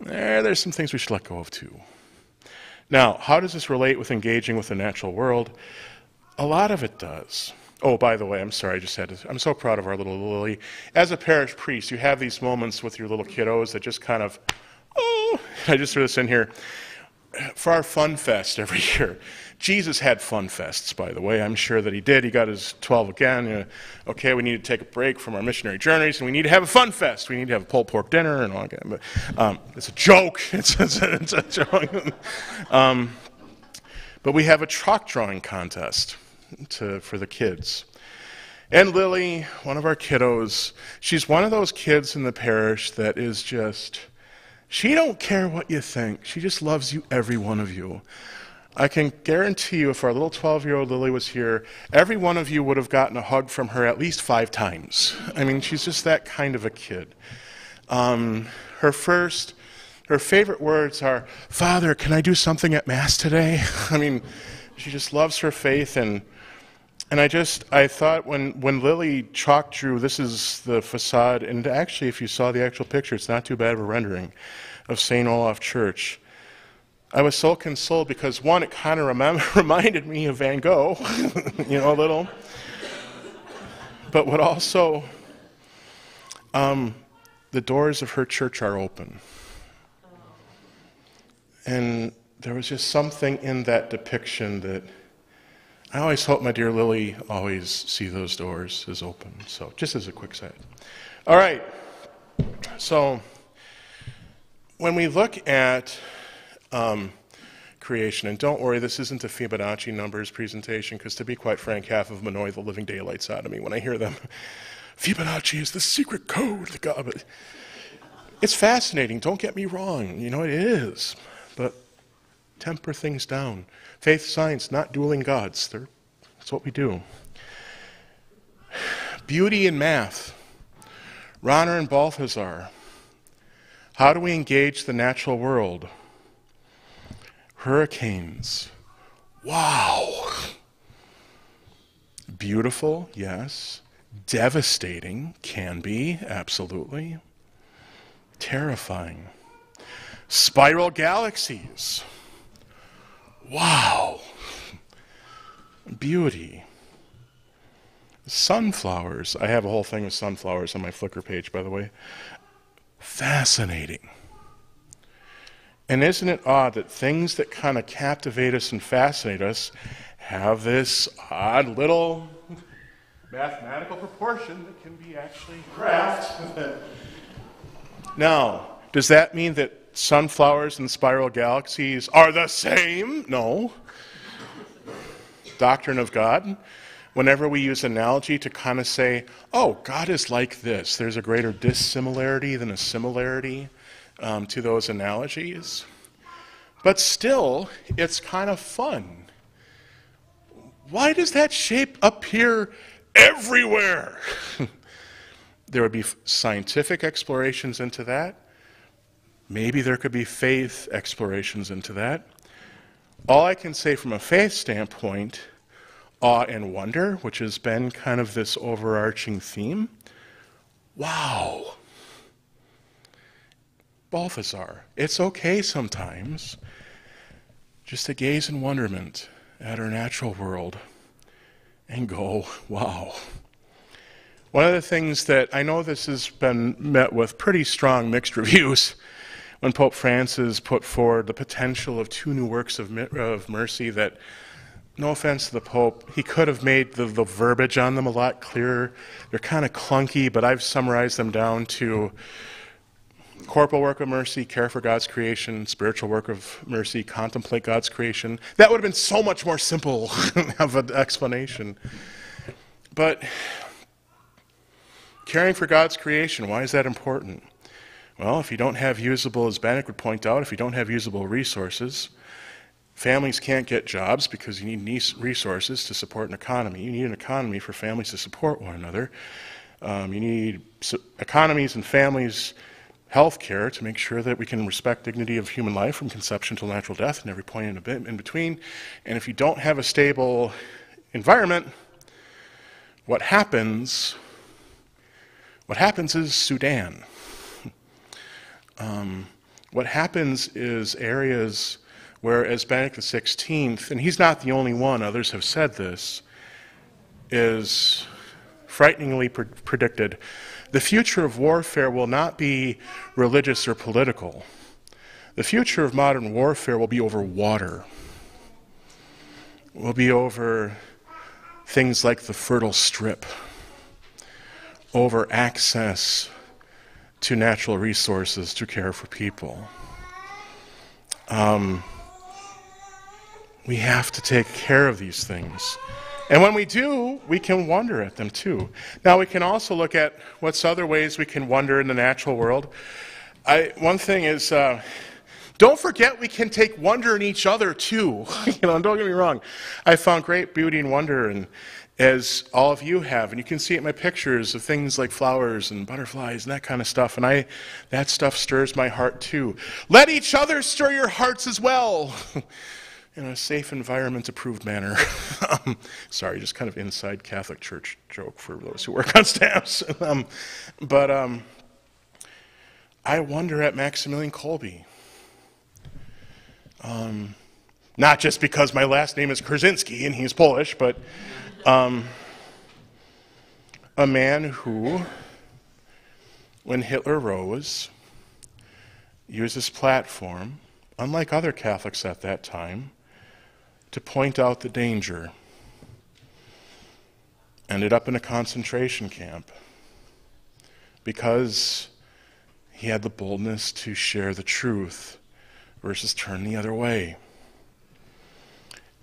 there's some things we should let go of too. Now, how does this relate with engaging with the natural world? A lot of it does. Oh, by the way, I'm sorry, I just had to, I'm so proud of our little Lily. As a parish priest, you have these moments with your little kiddos that just kind of, oh, I just threw this in here. For our fun fest every year. Jesus had fun fests, by the way. I'm sure that he did. He got his 12 again. You know, okay, we need to take a break from our missionary journeys, and we need to have a fun fest. We need to have a pulled pork dinner and all that. But, it's a joke. It's a joke. But we have a chalk drawing contest. For the kids. And Lily, one of our kiddos, she's one of those kids in the parish that is just, she don't care what you think. She just loves you, every one of you. I can guarantee you if our little 12-year-old Lily was here, every one of you would have gotten a hug from her at least 5 times. I mean, she's just that kind of a kid. Her favorite words are, Father, can I do something at Mass today? I mean, she just loves her faith. And I thought when Lily chalk drew, this is the facade, and actually if you saw the actual picture, it's not too bad of a rendering of St. Olaf Church. I was so consoled because one, it kind of reminded me of Van Gogh, you know, a little. But what also, the doors of her church are open. And there was just something in that depiction that I always hope my dear Lily always see those doors as open. So just as a quick side. All right. So when we look at creation, and don't worry, this isn't a Fibonacci numbers presentation, because to be quite frank, half of them annoy the living daylights out of me when I hear them. Fibonacci is the secret code. It's fascinating, don't get me wrong, you know it is, but temper things down. Faith, science, not dueling gods, that's what we do. Beauty and math, Rahner and Balthasar. How do we engage the natural world? Hurricanes, wow. Beautiful, yes. Devastating, can be, absolutely. Terrifying. Spiral galaxies, wow. Beauty. Sunflowers, I have a whole thing with sunflowers on my Flickr page, by the way. Fascinating. And isn't it odd that things that kind of captivate us and fascinate us have this odd little mathematical proportion that can be actually graphed? Now, does that mean that sunflowers and spiral galaxies are the same? No. Doctrine of God. Whenever we use analogy to kind of say, oh, God is like this, there's a greater dissimilarity than a similarity to those analogies. But still, it's kind of fun. Why does that shape appear everywhere? There would be scientific explorations into that. Maybe there could be faith explorations into that. All I can say from a faith standpoint, awe and wonder, which has been kind of this overarching theme. Wow. Balthasar. It's okay sometimes just to gaze in wonderment at our natural world and go, wow. One of the things that I know this has been met with pretty strong mixed reviews when Pope Francis put forward the potential of 2 new works of mercy that, no offense to the Pope, he could have made the verbiage on them a lot clearer. They're kind of clunky, but I've summarized them down to corporal work of mercy, care for God's creation, spiritual work of mercy, contemplate God's creation. That would have been so much more simple of an explanation. But caring for God's creation, why is that important? Well, if you don't have usable, as Banach would point out, if you don't have usable resources, families can't get jobs because you need resources to support an economy. You need an economy for families to support one another. You need economies and families' health care to make sure that we can respect dignity of human life from conception till natural death and every point in between. And if you don't have a stable environment, what happens? What happens is Sudan. What happens is areas where, as Benedict XVI, and he's not the only one, others have said this, is frighteningly predicted. The future of warfare will not be religious or political. The future of modern warfare will be over water. Will be over things like the Fertile Strip, over access to natural resources to care for people. We have to take care of these things. And when we do, we can wonder at them too. Now we can also look at what's other ways we can wonder in the natural world. One thing is, don't forget we can take wonder in each other too. And don't get me wrong, I found great beauty and wonder, and as all of you have, and you can see it in my pictures of things like flowers and butterflies and that kind of stuff, and that stuff stirs my heart too. Let each other stir your hearts as well. In a safe environment approved manner. Sorry, just kind of inside Catholic Church joke for those who work on staffs. I wonder at Maximilian Kolbe. Not just because my last name is Kurzynski and he's Polish, but a man who, when Hitler rose, used his platform, unlike other Catholics at that time, to point out the danger. Ended up in a concentration camp because He had the boldness to share the truth versus turn the other way.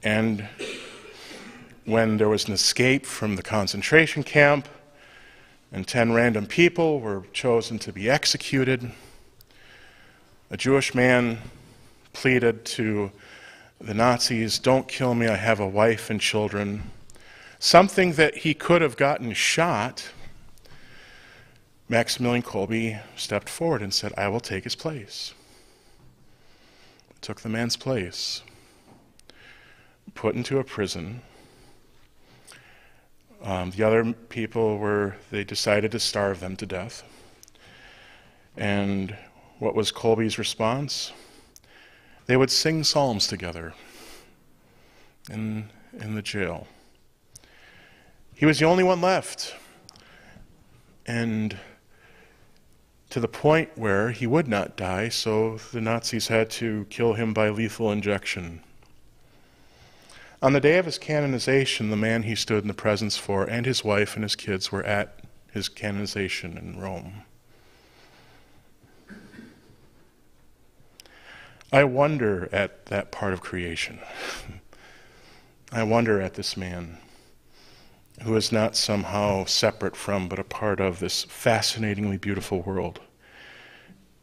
And when there was an escape from the concentration camp and 10 random people were chosen to be executed, a Jewish man pleaded to the Nazis, "Don't kill me, I have a wife and children." Something that he could have gotten shot, Maximilian Kolbe stepped forward and said, "I will take his place." Took the man's place, put into a prison. The other people were, they decided to starve them to death. And what was Kolbe's response? They would sing psalms together in the jail. He was the only one left. And to the point where he would not die, so the Nazis had to kill him by lethal injection. On the day of his canonization, the man he stood in the presence for and his wife and his kids were at his canonization in Rome. I wonder at that part of creation. I wonder at this man, who is not somehow separate from but a part of this fascinatingly beautiful world.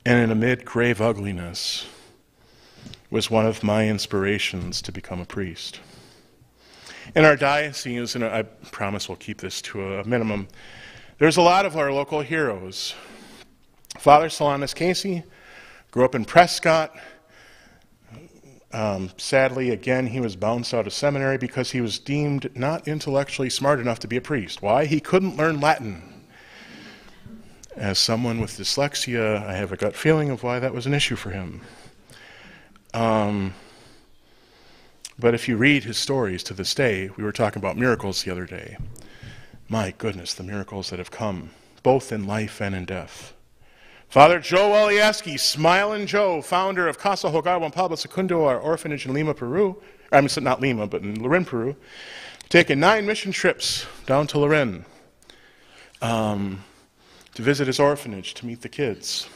And amid grave ugliness was one of my inspirations to become a priest. In our diocese, and I promise we'll keep this to a minimum, there's a lot of our local heroes. Father Solanus Casey grew up in Prescott. Sadly, again, he was bounced out of seminary because he was deemed not intellectually smart enough to be a priest. Why? He couldn't learn Latin. As someone with dyslexia, I have a gut feeling of why that was an issue for him. But if you read his stories to this day, we were talking about miracles the other day. My goodness, the miracles that have come, both in life and in death. Father Joe Olieski, Smiling Joe, founder of Casa Hogar Juan Pablo II, our orphanage in Lima, Peru. I mean, not Lima, but in Lorin, Peru. Taking 9 mission trips down to Lorin to visit his orphanage, to meet the kids.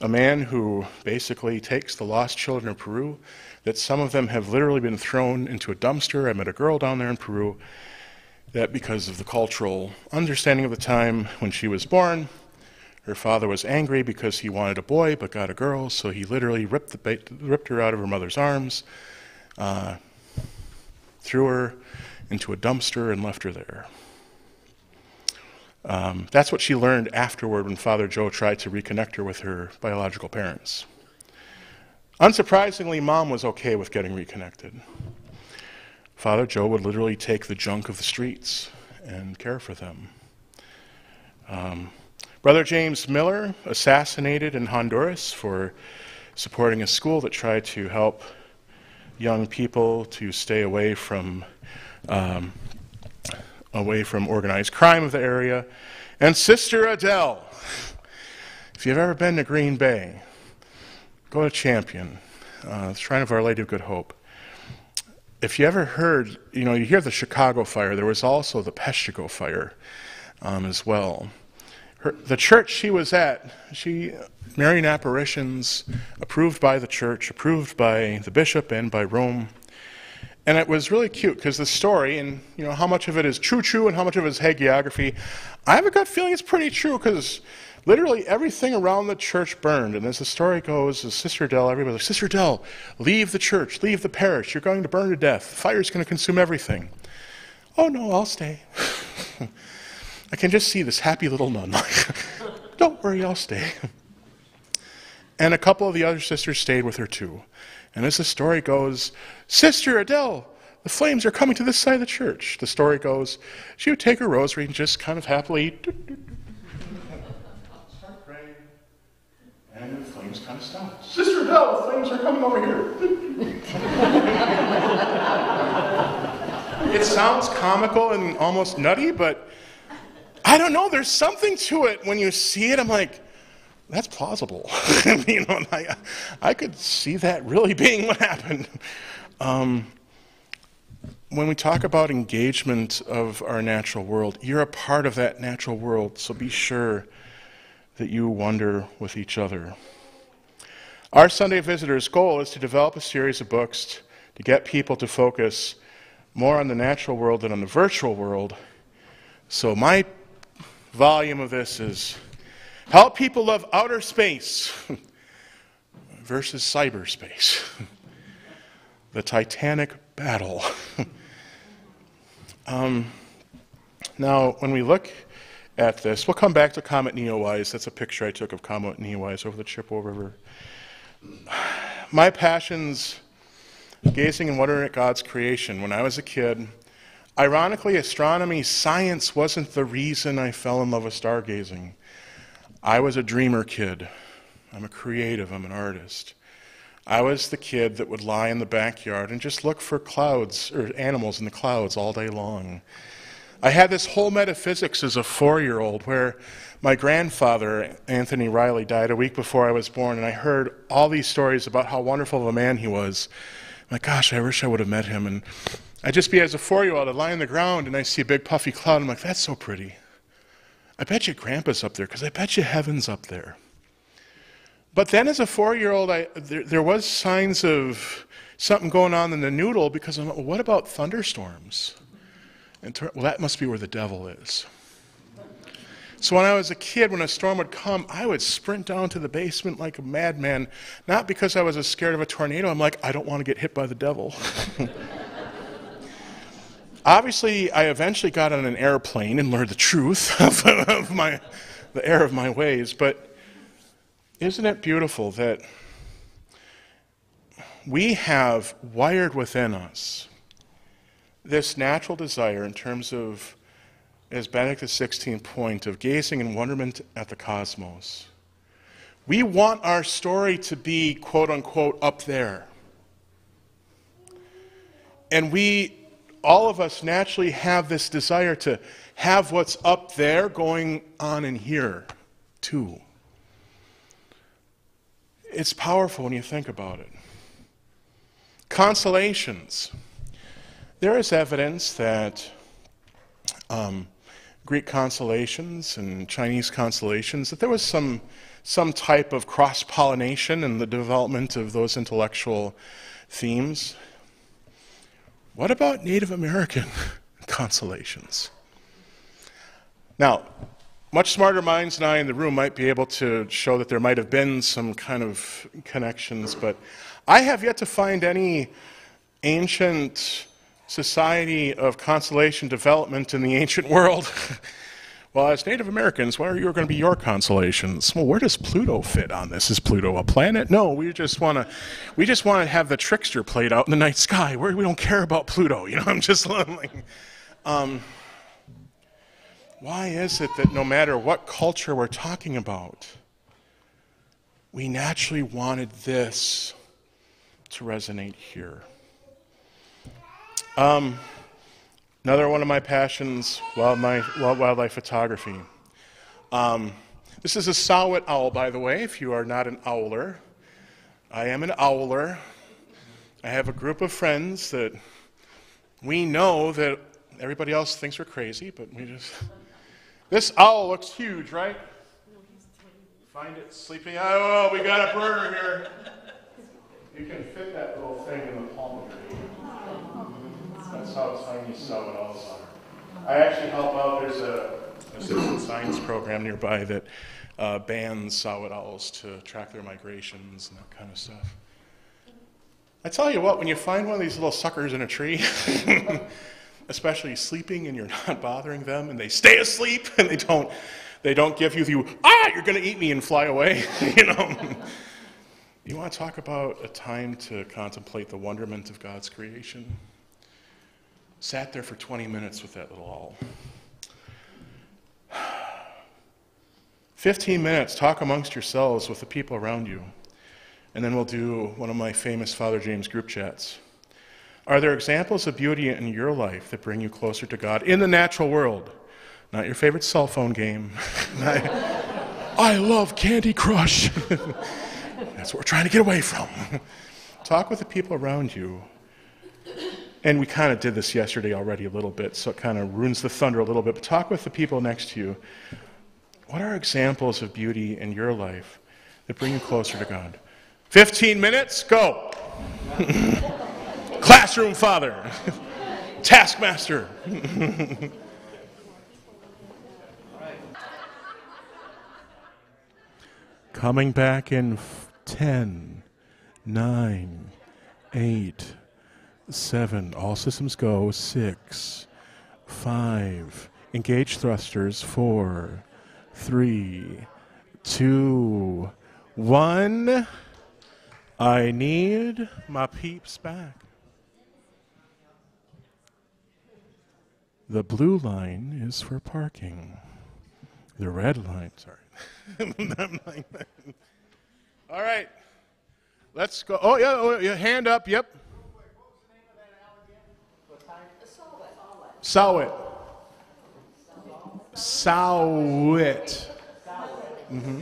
A man who basically takes the lost children of Peru, that some of them have literally been thrown into a dumpster. I met a girl down there in Peru, that because of the cultural understanding of the time when she was born, her father was angry because he wanted a boy but got a girl, so he literally ripped her out of her mother's arms, threw her into a dumpster and left her there. That's what she learned afterward when Father Joe tried to reconnect her with her biological parents. Unsurprisingly, Mom was okay with getting reconnected. Father Joe would literally take the junk of the streets and care for them. Brother James Miller, assassinated in Honduras for supporting a school that tried to help young people to stay away from organized crime of the area. And Sister Adele, if you've ever been to Green Bay, go to Champion, the Shrine of Our Lady of Good Hope. If you ever heard, you know, you hear the Chicago fire, there was also the Peshtigo fire as well. The church she was at, Marian apparitions, approved by the church, approved by the bishop and by Rome. And it was really cute because the story, and you know, how much of it is true and how much of it is hagiography, I have a gut feeling it's pretty true because literally everything around the church burned. And as the story goes, as Sister Adele, everybody was like, "Sister Adele, leave the church, leave the parish. You're going to burn to death. Fire's going to consume everything." "Oh, no, I'll stay." I can just see this happy little nun. "Don't worry, I'll stay." And a couple of the other sisters stayed with her, too. And as the story goes, "Sister Adele, the flames are coming to this side of the church." The story goes, she would take her rosary and just kind of happily... And the flames kind of stopped. "Sister Adele, the flames are coming over here." It sounds comical and almost nutty, but I don't know. There's something to it. When you see it, I'm like, that's plausible. You know, I could see that really being what happened. When we talk about engagement of our natural world, you're a part of that natural world, so be sure that you wonder with each other. Our Sunday Visitor's goal is to develop a series of books to get people to focus more on the natural world than on the virtual world. So my volume of this is Help People Love Outer Space versus Cyberspace. The Titanic Battle. Now, when we look at this, we'll come back to Comet Neowise. That's a picture I took of Comet Neowise over the Chippewa River. My passion's gazing and wondering at God's creation. When I was a kid, ironically, astronomy, science wasn't the reason I fell in love with stargazing. I was a dreamer kid. I'm a creative, I'm an artist. I was the kid that would lie in the backyard and just look for clouds, or animals in the clouds all day long. I had this whole metaphysics as a four-year-old where my grandfather, Anthony Riley, died a week before I was born, and I heard all these stories about how wonderful of a man he was. I'm like, gosh, I wish I would have met him. And I'd just be, as a four-year-old, I'd lie on the ground and I see a big puffy cloud. I'm like, that's so pretty. I bet you Grandpa's up there, because I bet you heaven's up there. But then as a four-year-old, there was signs of something going on in the noodle, because I'm like, well, what about thunderstorms? And well, that must be where the devil is. So when I was a kid, when a storm would come, I would sprint down to the basement like a madman, not because I was as scared of a tornado. I'm like, I don't want to get hit by the devil. Obviously, I eventually got on an airplane and learned the truth of the error of my ways, but isn't it beautiful that we have wired within us this natural desire in terms of, as Benedict XVI pointed, of gazing in wonderment at the cosmos. We want our story to be, quote unquote, up there. And we, all of us, naturally have this desire to have what's up there going on in here, too. It's powerful when you think about it. Constellations. There is evidence that Greek constellations and Chinese constellations, that there was some type of cross-pollination in the development of those intellectual themes. What about Native American constellations? Now, much smarter minds than I in the room might be able to show that there might have been some kind of connections, but I have yet to find any ancient society of constellation development in the ancient world. Well, as Native Americans, what are going to be your constellations? Well, where does Pluto fit on this? Is Pluto a planet? No, we just want to have the trickster played out in the night sky. We don't care about Pluto, you know. I'm just like, why is it that no matter what culture we're talking about, we naturally wanted this to resonate here? Another one of my passions, wildlife photography. This is a Tsawwatt owl, by the way, if you are not an owler. I am an owler. I have a group of friends that we know that everybody else thinks we're crazy, but we just... This owl looks huge, right? Find it sleeping. Oh, we got a birder here. You can fit that little thing in the palm of your hand. That's how tiny Tsawwatt owls are. I actually help out. There's a citizen science program nearby that bans Tsawwatt owls to track their migrations and that kind of stuff. I tell you what, when you find one of these little suckers in a tree, especially sleeping and you're not bothering them, and they stay asleep and they don't give you the, ah, you're going to eat me and fly away, you know. You want to talk about a time to contemplate the wonderment of God's creation? Sat there for 20 minutes with that little owl. 15 minutes, talk amongst yourselves with the people around you. And then we'll do one of my famous Father James group chats. Are there examples of beauty in your life that bring you closer to God in the natural world? Not your favorite cell phone game. I love Candy Crush. That's what we're trying to get away from. Talk with the people around you. And we kind of did this yesterday already a little bit, so it kind of ruins the thunder a little bit. But talk with the people next to you. What are examples of beauty in your life that bring you closer to God? 15 minutes, go. Classroom father, taskmaster. Coming back in 10, 9, 8, 7, all systems go, 6, 5, engage thrusters, 4, 3, 2, 1. I need my peeps back. The blue line is for parking. The red line, sorry. All right, let's go. Oh yeah, oh, yeah, hand up. Yep. Sowit. Sowit. Mm-hmm.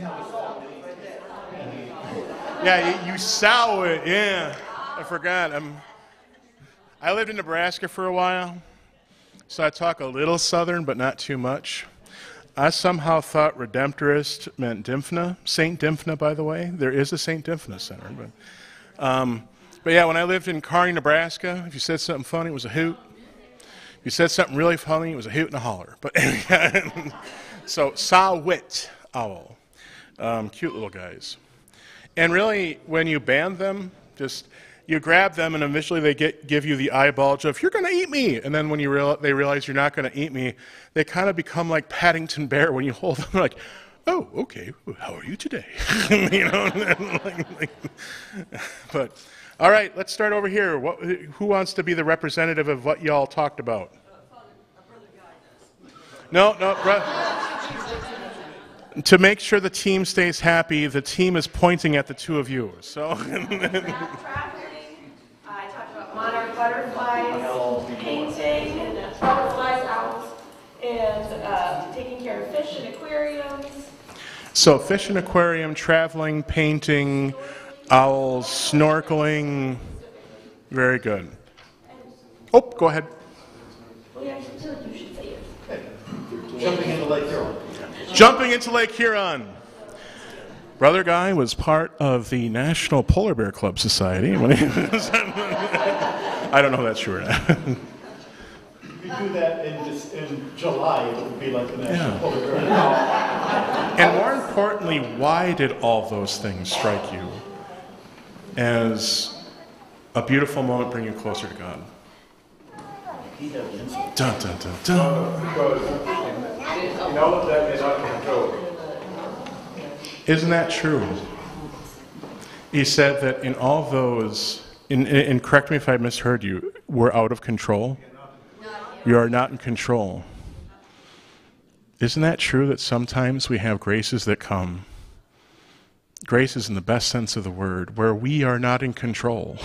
Yeah, you sow it. Yeah, I forgot. I lived in Nebraska for a while, so I talk a little Southern, but not too much. I somehow thought Redemptorist meant Dimphna, Saint Dimphna, by the way. There is a Saint Dimphna Center. But yeah, when I lived in Kearney, Nebraska, if you said something funny, it was a hoot. If you said something really funny, it was a hoot and a holler. But so, Sawit owl, cute little guys. And really, when you ban them, just you grab them, and eventually they give you the eye bulge of, you're going to eat me. And then when you they realize you're not going to eat me, they kind of become like Paddington Bear when you hold them. Like, oh, okay, how are you today? You know? But, all right, let's start over here. Who wants to be the representative of what y'all talked about? No, to make sure the team stays happy, the team is pointing at the two of you. So. Monarch butterflies, painting, butterflies, owls, and taking care of fish in aquariums. So fish in aquarium, traveling, painting, owls, snorkeling. Very good. Oh, go ahead. Well, yeah, you should say it. Jumping into Lake Huron. Jumping into Lake Huron. Brother Guy was part of the National Polar Bear Club Society. I don't know if that's true or not. If you do that in July, it would be like the National Polar Bear Club. And more importantly, why did all those things strike you as a beautiful moment bring you closer to God? Dun, dun, dun, dun. Because all of that is uncontrolled. Isn't that true? He said that in all those, and correct me if I misheard you, we're out of control? You are not in control. Isn't that true that sometimes we have graces that come? Graces in the best sense of the word, where we are not in control.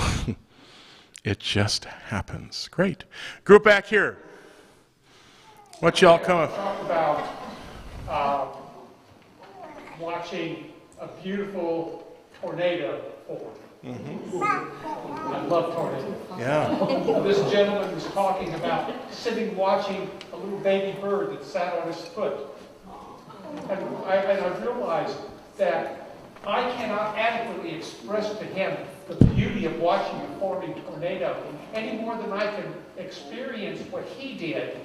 It just happens. Great. Group back here. What y'all come up? Talk about watching a beautiful tornado form. Mm-hmm. I love tornadoes. Yeah. This gentleman was talking about sitting watching a little baby bird that sat on his foot. And I realized that I cannot adequately express to him the beauty of watching a forming tornado any more than I can experience what he did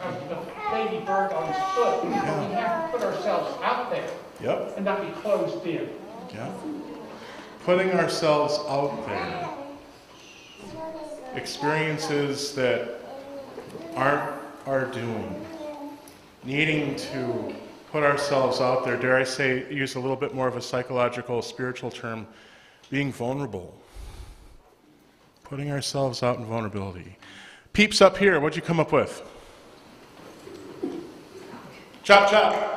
of the baby bird on his foot. Yeah. We have to put ourselves out there. Yep. And not be closed in. Yeah. Putting ourselves out there. Experiences that aren't our doing. Needing to put ourselves out there. Dare I say, use a little bit more of a psychological, spiritual term, being vulnerable. Putting ourselves out in vulnerability. Peeps up here, what'd you come up with? Chop, chop.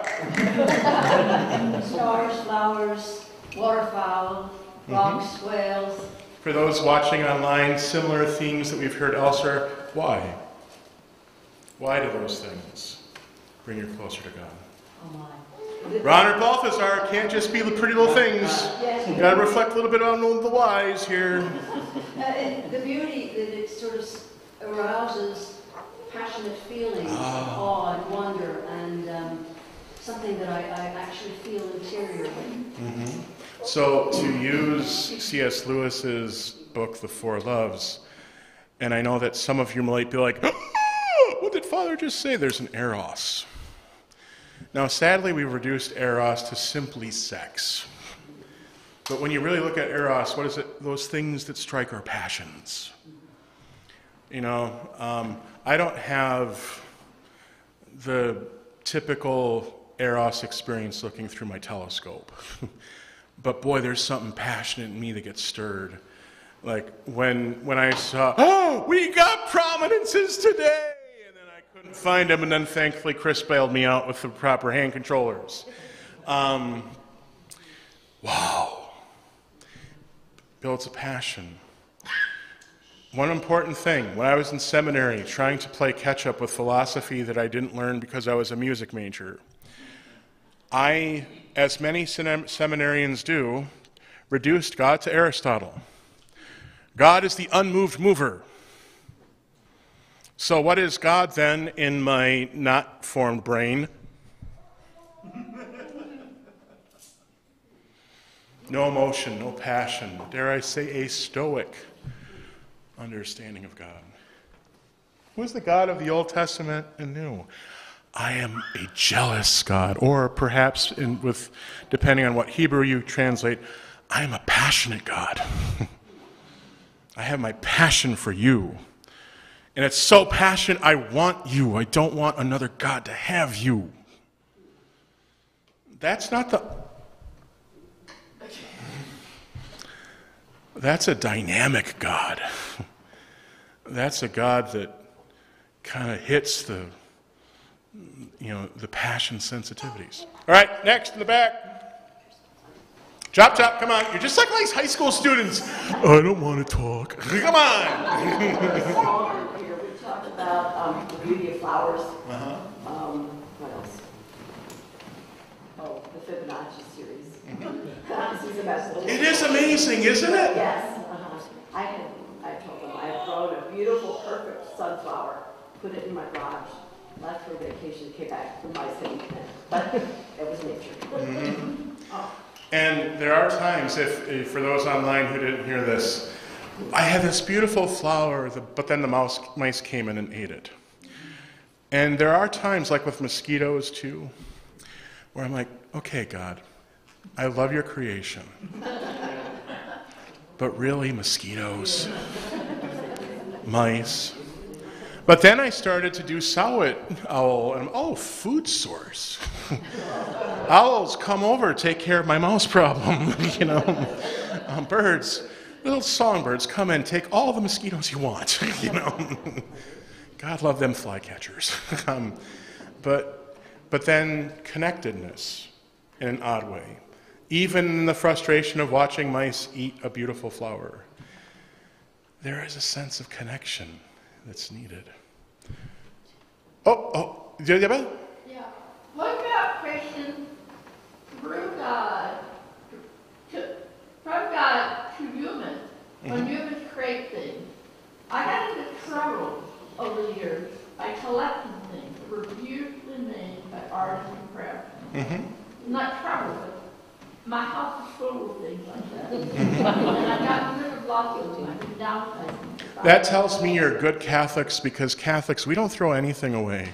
Stars, flowers, waterfowl, rocks, whales. For those watching online, similar themes that we've heard elsewhere. Why? Why do those things bring you closer to God? Oh my. Rahner Balthasar, can't just be the pretty little things. Yes. You've got to reflect a little bit on the whys here. The beauty that it sort of arouses passionate feelings, awe and wonder, and something that I actually feel interiorly. Mm-hmm. So to use C.S. Lewis's book, The Four Loves, and I know that some of you might be like, oh, what did Father just say? There's an Eros. Now, sadly, we've reduced Eros to simply sex. But when you really look at Eros, what is it? Those things that strike our passions. You know, I don't have the typical Eros experience looking through my telescope. But boy, there's something passionate in me that gets stirred. Like when I saw, oh, we got prominences today! And then I couldn't find them, and then thankfully Chris bailed me out with the proper hand controllers. Wow. Builds a passion. One important thing, when I was in seminary trying to play catch-up with philosophy that I didn't learn because I was a music major, I, as many seminarians do, reduced God to Aristotle. God is the unmoved mover. So what is God then in my not-formed brain? No emotion, no passion, dare I say a stoic understanding of God. Who is the God of the Old Testament and New? I am a jealous God, or perhaps, depending on what Hebrew you translate, I am a passionate God. I have my passion for you. And it's so passionate, I want you. I don't want another God to have you. That's not the... That's a dynamic God. That's a God that kind of hits the, you know, the passion sensitivities. All right, next in the back. Chop, chop, come on. You're just like these high school students. I don't want to talk. Come on. We talked about the beauty of flowers. Uh-huh. What else? Oh, the Fibonacci series. It is amazing, isn't it? Yes. Uh-huh. I told them I grown a beautiful, perfect sunflower, put it in my garage, left for vacation, came back from my city. But it was nature. Mm-hmm. Oh. And there are times, if for those online who didn't hear this, I had this beautiful flower, but then the mice came in and ate it. And there are times, like with mosquitoes too, where I'm like, okay, God, I love your creation, but really mosquitoes, mice. But then I started to do Sowet owl, and oh, food source. Owls come over, take care of my mouse problem, you know. Birds, little songbirds come in, take all the mosquitoes you want, you know. God love them flycatchers. But then connectedness in an odd way. Even in the frustration of watching mice eat a beautiful flower, there is a sense of connection that's needed. Oh, yeah. What about Christians from God to humans, when humans create things? I got into trouble over the years by collecting things that were beautifully made by artists and craftsmen. Not trouble, but my house is full of things like that. And I got rid of lots of things. I've been downsizing. That tells me you're good Catholics, because Catholics, we don't throw anything away.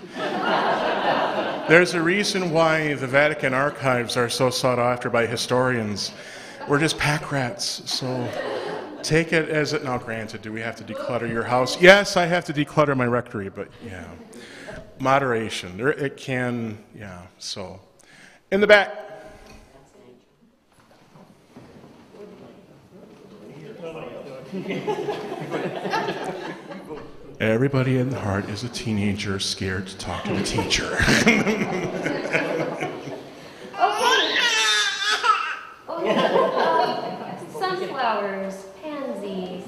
There's a reason why the Vatican archives are so sought after by historians. We're just pack rats, so take it as it. Now, granted, do we have to declutter your house? Yes, I have to declutter my rectory, but yeah. Moderation. It can, yeah, so. In the back. Everybody in the heart is a teenager scared to talk to the teacher. Sunflowers, pansies,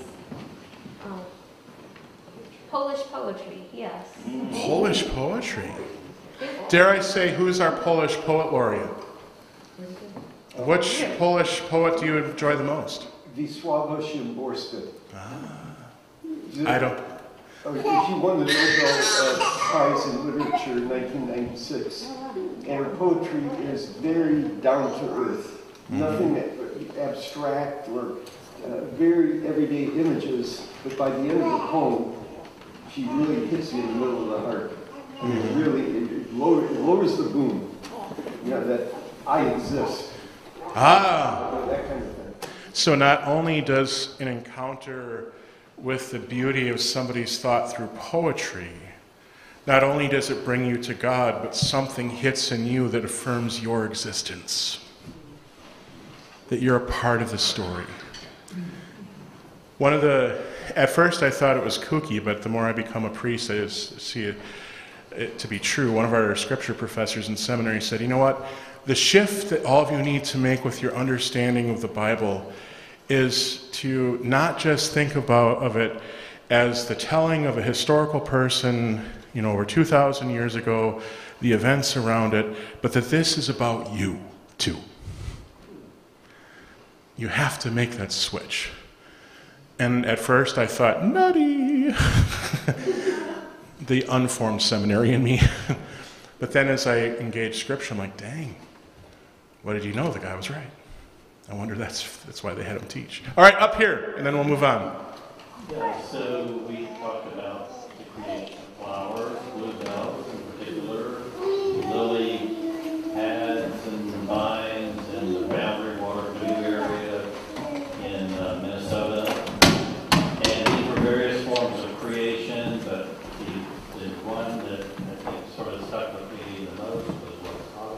Polish poetry, yes. Polish poetry? Dare I say, who's our Polish poet laureate? Which Polish poet do you enjoy the most? Wisława Szymborska. I don't... She won the Nobel Prize in Literature in 1996. and poetry is very down to earth. Mm-hmm. Nothing abstract or very everyday images, but by the end of the poem, she really hits you in the middle of the heart. Mm-hmm. And it really it lowers the boom. You know, that I exist. Ah! That kind of thing. So not only does an encounter with the beauty of somebody's thought through poetry, not only does it bring you to God, but something hits in you that affirms your existence, that you're a part of the story. One of the, at first I thought it was kooky, but the more I become a priest, I just see it to be true. One of our scripture professors in seminary said, you know what, the shift that all of you need to make with your understanding of the Bible is to not just think of it as the telling of a historical person, you know, over 2,000 years ago, the events around it, but that this is about you, too. You have to make that switch. And at first I thought, nutty, the unformed seminary in me. But then as I engaged scripture, I'm like, dang, what did you know? The guy was right. I wonder that's why they had him teach. All right, up here, and then we'll move on. Yeah, so we talked about the creation of flowers, bluebells in particular. Lily pads and vines in the boundary water blue area in Minnesota. And these were various forms of creation, but the one that I think sort of stuck with me the most was what Paul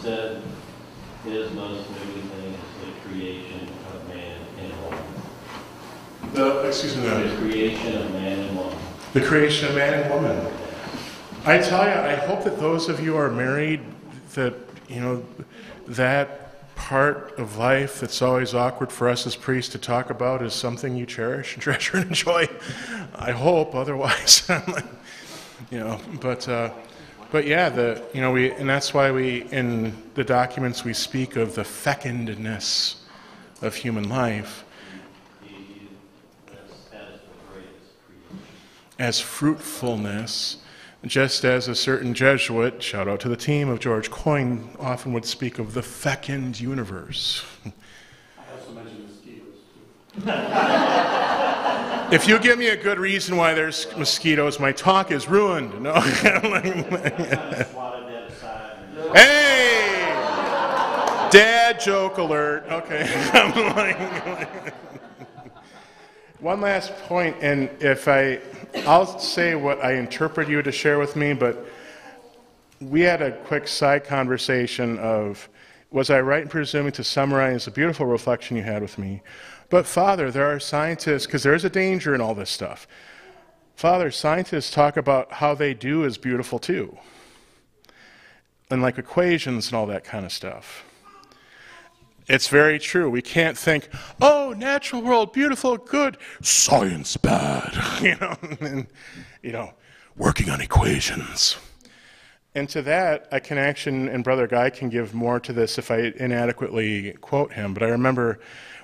said his most moving thing is the creation of man and woman. The creation of man and woman. The creation of man and woman. I tell you, I hope that those of you are married, that, you know, that part of life that's always awkward for us as priests to talk about is something you cherish and treasure and enjoy. I hope, otherwise, you know, but yeah, you know, and that's why in the documents we speak of the fecundness of human life. As fruitfulness, just as a certain Jesuit, shout out to the team of George Coyne, often would speak of the fecund universe. I also mentioned mosquitoes, too. If you give me a good reason why there's mosquitoes, my talk is ruined. No. Hey! Dad joke alert. Okay. I'm like, one last point, and I'll say what I interpret you to share with me, but we had a quick side conversation of, was I right in presuming to summarize the beautiful reflection you had with me? But Father, there are scientists, because there's a danger in all this stuff. Father, scientists talk about how they do is beautiful too. And like equations and all that kind of stuff. It's very true. We can't think, oh, natural world, beautiful, good, science bad, you know, and, you know, working on equations. And to that, I can actually, and Brother Guy can give more to this if I inadequately quote him, but I remember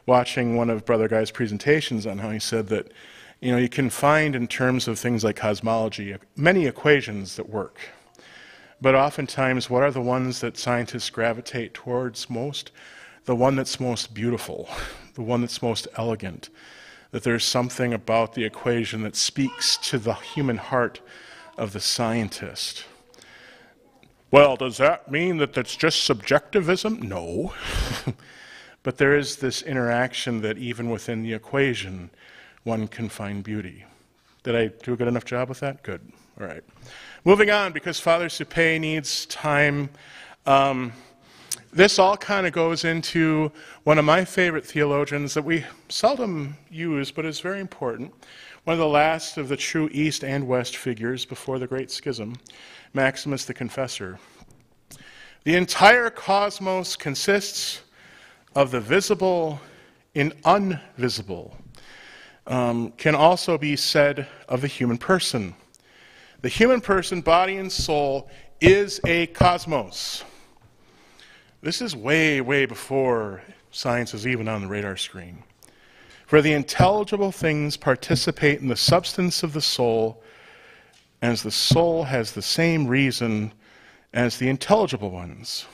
watching one of Brother Guy's presentations on how he said that, you know, you can find in terms of things like cosmology many equations that work. But oftentimes, what are the ones that scientists gravitate towards most? The one that's most beautiful, the one that's most elegant, that there's something about the equation that speaks to the human heart of the scientist. Well, does that mean that that's just subjectivism? No. But there is this interaction that even within the equation, one can find beauty. Did I do a good enough job with that? Good. All right. Moving on, because Father Suppé needs time. This all kind of goes into one of my favorite theologians that we seldom use, but is very important. One of the last of the true East and West figures before the Great Schism, Maximus the Confessor. The entire cosmos consists of the visible and invisible. Can also be said of the human person. The human person, body and soul, is a cosmos. This is way, way before science is even on the radar screen. For the intelligible things participate in the substance of the soul, as the soul has the same reason as the intelligible ones,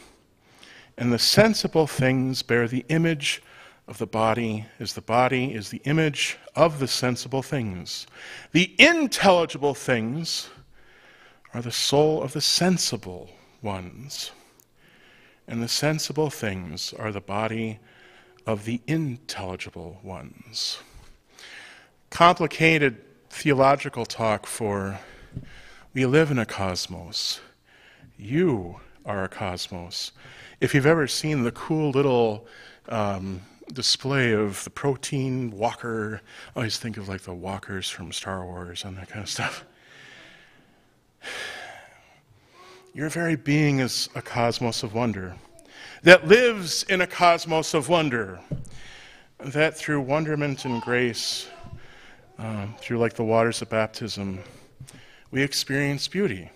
and the sensible things bear the image of the body is the image of the sensible things. The intelligible things are the soul of the sensible ones, and the sensible things are the body of the intelligible ones. Complicated theological talk for we live in a cosmos. You are a cosmos. If you've ever seen the cool little display of the protein walker, I always think of like the walkers from Star Wars and that kind of stuff. Your very being is a cosmos of wonder, that lives in a cosmos of wonder, that through wonderment and grace, through like the waters of baptism, we experience beauty.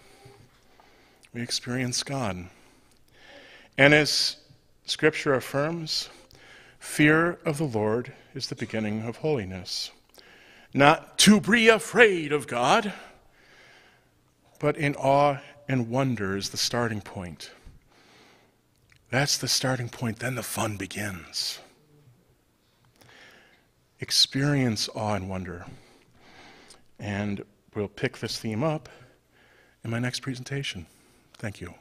We experience God. And as Scripture affirms, fear of the Lord is the beginning of holiness. Not to be afraid of God, but in awe and wonder is the starting point. That's the starting point. Then the fun begins. Experience awe and wonder. And we'll pick this theme up in my next presentation. Thank you.